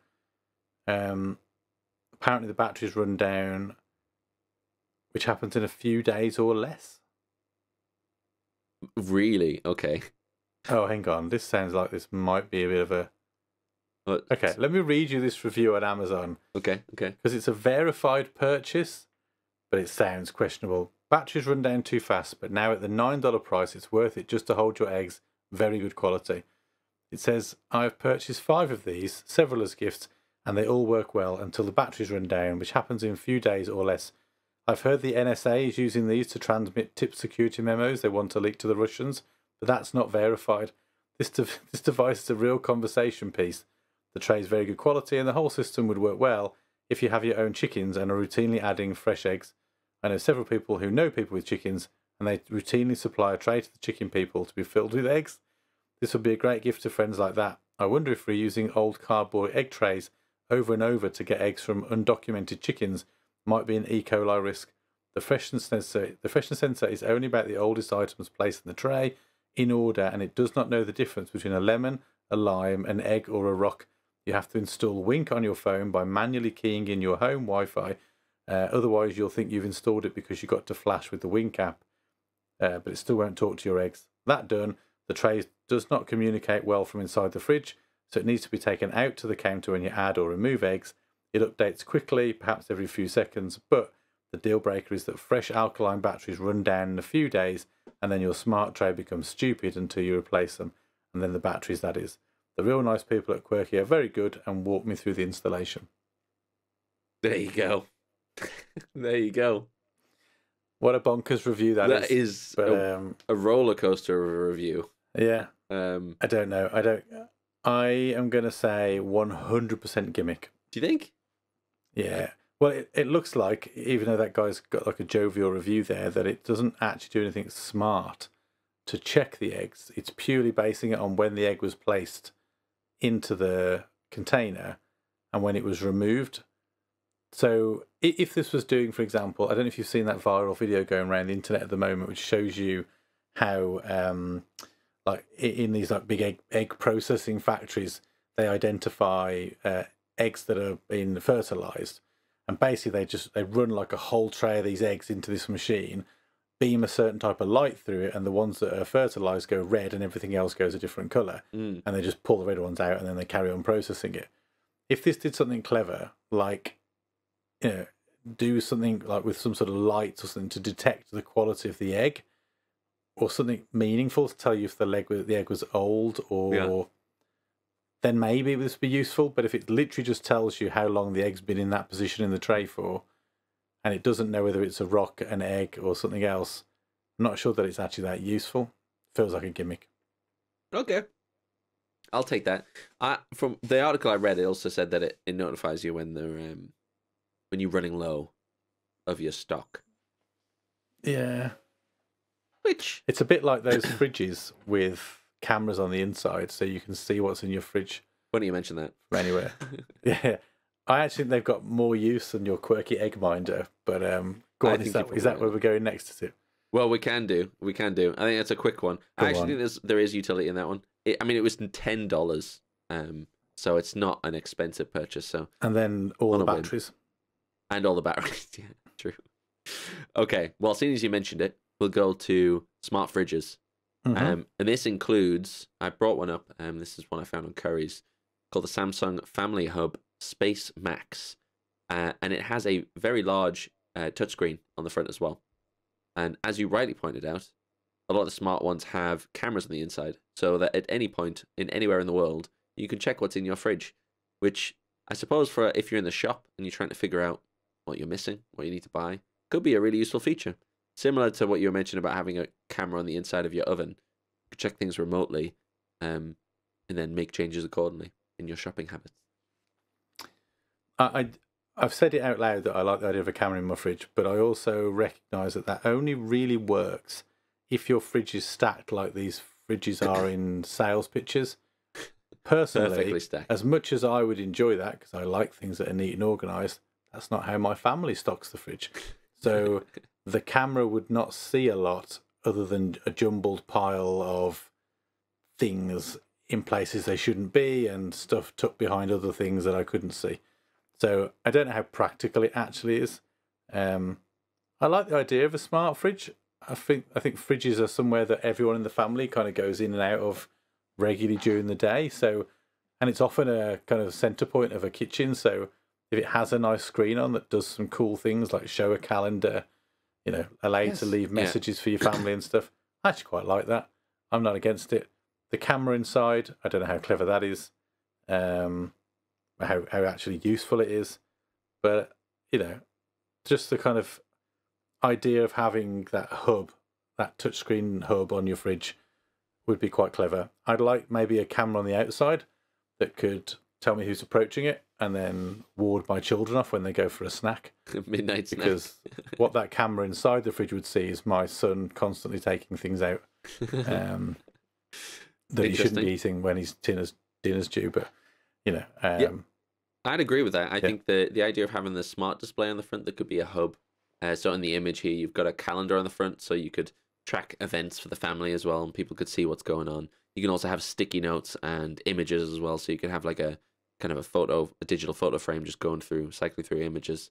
Um, apparently the battery's run down, which happens in a few days or less. Really? Okay. Oh, hang on. This sounds like this might be a bit of a... Okay, let me read you this review on Amazon. Okay, okay. Because it's a verified purchase, but it sounds questionable. Batteries run down too fast, but now at the nine dollar price, it's worth it just to hold your eggs. Very good quality. It says, I've purchased five of these, several as gifts, and they all work well until the batteries run down, which happens in a few days or less. I've heard the N S A is using these to transmit tip security memos they want to leak to the Russians, but that's not verified. This, de- this device is a real conversation piece. The tray is very good quality and the whole system would work well if you have your own chickens and are routinely adding fresh eggs. I know several people who know people with chickens and they routinely supply a tray to the chicken people to be filled with eggs. This would be a great gift to friends like that. I wonder if we're using old cardboard egg trays over and over to get eggs from undocumented chickens might be an E. coli risk. The freshness sensor, the freshness sensor is only about the oldest items placed in the tray in order, and it does not know the difference between a lemon, a lime, an egg or a rock. You have to install Wink on your phone by manually keying in your home Wi-Fi. Uh, otherwise, you'll think you've installed it because you got to flash with the Wink app. Uh, but it still won't talk to your eggs. That done, the tray does not communicate well from inside the fridge, so it needs to be taken out to the counter when you add or remove eggs. It updates quickly, perhaps every few seconds, but the deal breaker is that fresh alkaline batteries run down in a few days, and then your smart tray becomes stupid until you replace them, and then the batteries, that is. The real nice people at Quirky are very good and walked me through the installation. There you go. There you go. What a bonkers review that, that is. That is a, um, a roller coaster of a review. Yeah. Um, I don't know. I don't. I am going to say one hundred percent gimmick. Do you think? Yeah. Well, it, it looks like, even though that guy's got like a jovial review there, that it doesn't actually do anything smart to check the eggs. It's purely basing it on when the egg was placed into the container and when it was removed. So if this was doing, for example, I don't know if you've seen that viral video going around the internet at the moment, which shows you how, um, like in these like big egg, egg processing factories, they identify uh, eggs that are being fertilized, and basically they just they run like a whole tray of these eggs into this machine, beam a certain type of light through it, and the ones that are fertilized go red, and everything else goes a different color, mm. and they just pull the red ones out, and then they carry on processing it. If this did something clever, like you know, do something like with some sort of light or something to detect the quality of the egg, or something meaningful to tell you if the leg the egg was old, or yeah. then maybe this would be useful. But if it literally just tells you how long the egg's been in that position in the tray for, and it doesn't know whether it's a rock, an egg, or something else, I'm not sure that it's actually that useful. Feels like a gimmick. Okay, I'll take that. I, from the article I read, it also said that it, it notifies you when they're um, when you're running low of your stock. Yeah. Which it's a bit like those fridges with cameras on the inside, so you can see what's in your fridge. Why don't you mention that? Anywhere. Yeah. I actually think they've got more use than your quirky egg minder, but um, go on, is that, is that where we're going next, is it? Well, we can do. We can do. I think that's a quick one. Go I actually on. think there's, there is utility in that one. It, I mean, it was ten dollars, um, so it's not an expensive purchase. So And then all the batteries. Win. And all the batteries, yeah, true. Okay, well, seeing as you mentioned it, we'll go to smart fridges. Mm-hmm. um, and this includes, I brought one up, um, this is one I found on Curry's, called the Samsung Family Hub Space Max, uh, and it has a very large uh, touchscreen on the front as well. And as you rightly pointed out, a lot of the smart ones have cameras on the inside, so that at any point, in anywhere in the world, you can check what's in your fridge, which I suppose for if you're in the shop and you're trying to figure out what you're missing, what you need to buy, could be a really useful feature. Similar to what you were mentioning about having a camera on the inside of your oven, you could check things remotely, um, and then make changes accordingly in your shopping habits. I, I've said it out loud that I like the idea of a camera in my fridge, but I also recognise that that only really works if your fridge is stacked like these fridges are in sales pitches. Personally, as much as I would enjoy that, because I like things that are neat and organised, that's not how my family stocks the fridge. So the camera would not see a lot other than a jumbled pile of things in places they shouldn't be and stuff tucked behind other things that I couldn't see. So I don't know how practical it actually is. Um, I like the idea of a smart fridge. I think I think fridges are somewhere that everyone in the family kind of goes in and out of regularly during the day. So, and it's often a kind of center point of a kitchen. So if it has a nice screen on that does some cool things like show a calendar, you know, allow you yes. to leave messages yeah. for your family and stuff. I actually quite like that. I'm not against it. The camera inside, I don't know how clever that is, um, how, how actually useful it is. But, you know, just the kind of idea of having that hub, that touchscreen hub on your fridge would be quite clever. I'd like maybe a camera on the outside that could tell me who's approaching it, and then ward my children off when they go for a snack. Midnight snack. Because what that camera inside the fridge would see is my son constantly taking things out um, that he shouldn't be eating when his dinner's, dinner's due. But, you know. Um, yeah. I'd agree with that. I yeah. think the, the idea of having the smart display on the front that could be a hub. Uh, so in the image here, you've got a calendar on the front, so you could track events for the family as well, and people could see what's going on. You can also have sticky notes and images as well, so you can have like a kind of a photo, a digital photo frame, just going through, cycling through images.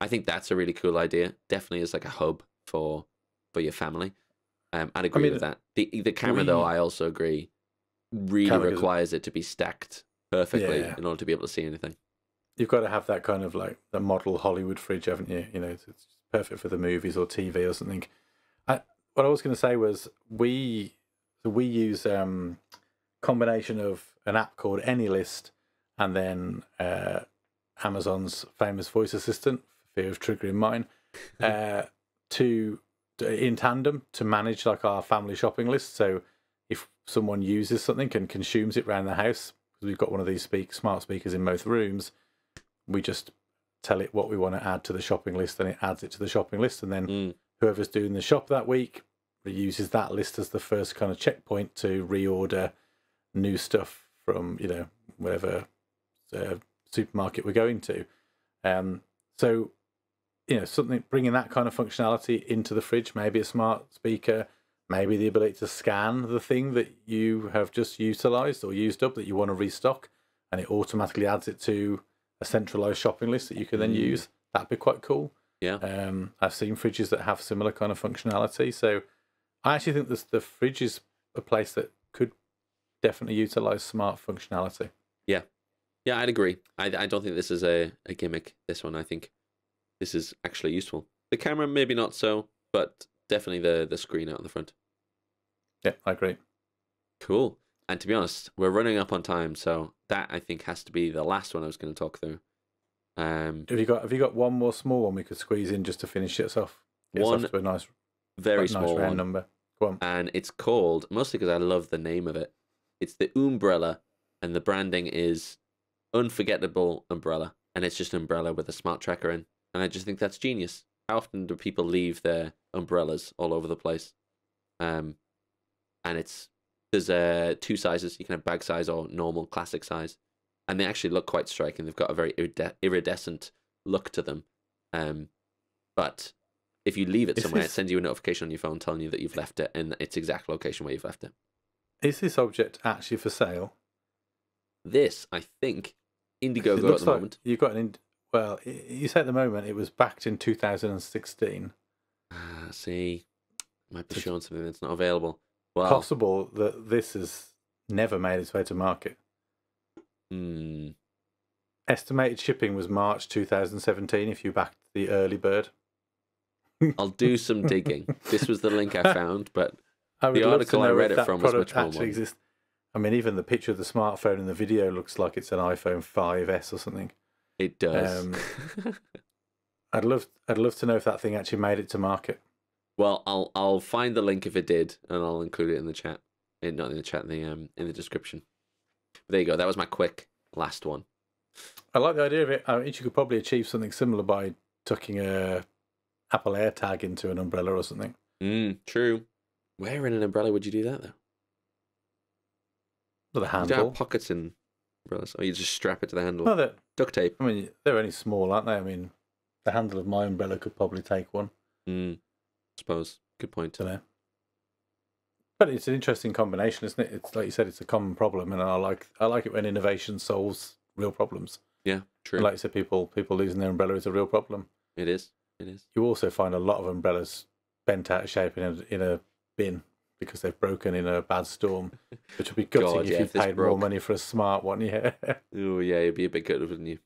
I think that's a really cool idea. Definitely is like a hub for for your family. Um, I'd agree I mean, with that. The the camera, we, though, I also agree, really requires it to be stacked perfectly yeah. in order to be able to see anything. You've got to have that kind of like the model Hollywood fridge, haven't you? You know, it's perfect for the movies or T V or something. I, what I was going to say was we we use um, combination of an app called Anylist and then uh, Amazon's famous voice assistant, for fear of triggering mine, uh, to in tandem to manage like our family shopping list. So if someone uses something and consumes it around the house, because we've got one of these speak smart speakers in both rooms. We just tell it what we want to add to the shopping list and it adds it to the shopping list. And then mm. whoever's doing the shop that week uses that list as the first kind of checkpoint to reorder new stuff from, you know, whatever uh, supermarket we're going to. Um, so, you know, something bringing that kind of functionality into the fridge, maybe a smart speaker, maybe the ability to scan the thing that you have just utilized or used up that you want to restock, and it automatically adds it to a centralized shopping list that you can then use. That'd be quite cool. Yeah. Um, I've seen fridges that have similar kind of functionality. So I actually think this, the fridge is a place that could definitely utilize smart functionality. Yeah. Yeah, I'd agree. I, I don't think this is a, a gimmick, this one. I think this is actually useful. The camera, maybe not so, but definitely the, the screen out in the front. Yeah, I agree. Cool. And to be honest, we're running up on time, so that I think has to be the last one I was going to talk through. Um, have you got Have you got one more small one we could squeeze in just to finish it off? It's one off to a nice, very nice small round one. Number. Go on. And it's called, mostly because I love the name of it, it's the Oombrella, and the branding is Unforgettable Umbrella, and it's just an umbrella with a smart tracker in, and I just think that's genius. How often do people leave their umbrellas all over the place? Um, and it's There's uh, two sizes. You can have bag size or normal classic size. And they actually look quite striking. They've got a very iride iridescent look to them. Um, but if you leave it is somewhere, this... it sends you a notification on your phone telling you that you've left it in its exact location where you've left it. Is this object actually for sale? This, I think, Indiegogo at the like moment. You've got an ind well, you say at the moment it was backed in two thousand sixteen. Ah, see. Might be showing something that's not available. Wow. Possible that this has never made its way to market. Mm. Estimated shipping was March two thousand seventeen if you backed the early bird. I'll do some digging. This was the link I found, but I the article I read it from was much more. Exist. I mean, even the picture of the smartphone in the video looks like it's an iPhone five S or something. It does. Um, I'd love, I'd love to know if that thing actually made it to market. Well, I'll I'll find the link if it did, and I'll include it in the chat. In, not in the chat, in the um in the description. But there you go. That was my quick last one. I like the idea of it. I mean, you could probably achieve something similar by tucking a Apple AirTag into an umbrella or something. Mm, true. Where in an umbrella would you do that though? With a handle. You don't have pockets in umbrellas, or you just strap it to the handle. Well, duct tape. I mean, they're only small, aren't they? I mean, the handle of my umbrella could probably take one. Hmm. Suppose good point. But it's an interesting combination, isn't it? It's like you said, it's a common problem, and I like I like it when innovation solves real problems. Yeah, true. And like you said, people people losing their umbrella is a real problem. It is. It is. You also find a lot of umbrellas bent out of shape in a in a bin because they've broken in a bad storm, which would be gutting God, if yeah, you if paid broke. more money for a smart one. Yeah. Oh yeah, you'd be a bit gutted, wouldn't you?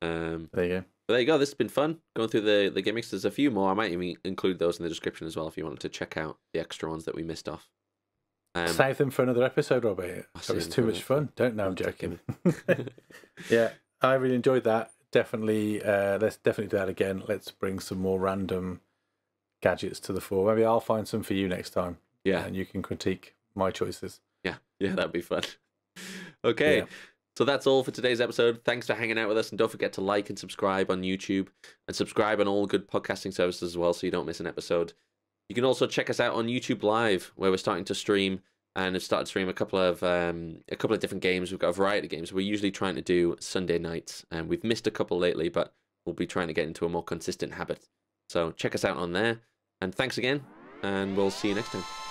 Um. There you go. But there you go, this has been fun, going through the, the gimmicks. There's a few more. I might even include those in the description as well if you wanted to check out the extra ones that we missed off. Um, Save them for another episode, Robert. That was too much fun. Don't know, I'm joking. Yeah, I really enjoyed that. Definitely, uh, let's definitely do that again. Let's bring some more random gadgets to the fore. Maybe I'll find some for you next time. Yeah. And you can critique my choices. Yeah, yeah, that'd be fun. Okay. Yeah. So that's all for today's episode. Thanks for hanging out with us, and don't forget to like and subscribe on YouTube, and subscribe on all good podcasting services as well so you don't miss an episode. You can also check us out on YouTube Live, where we're starting to stream, and have started to stream a couple of um, a couple of different games. We've got a variety of games. We're usually trying to do Sunday nights, and we've missed a couple lately, but we'll be trying to get into a more consistent habit. So check us out on there, and thanks again, and we'll see you next time.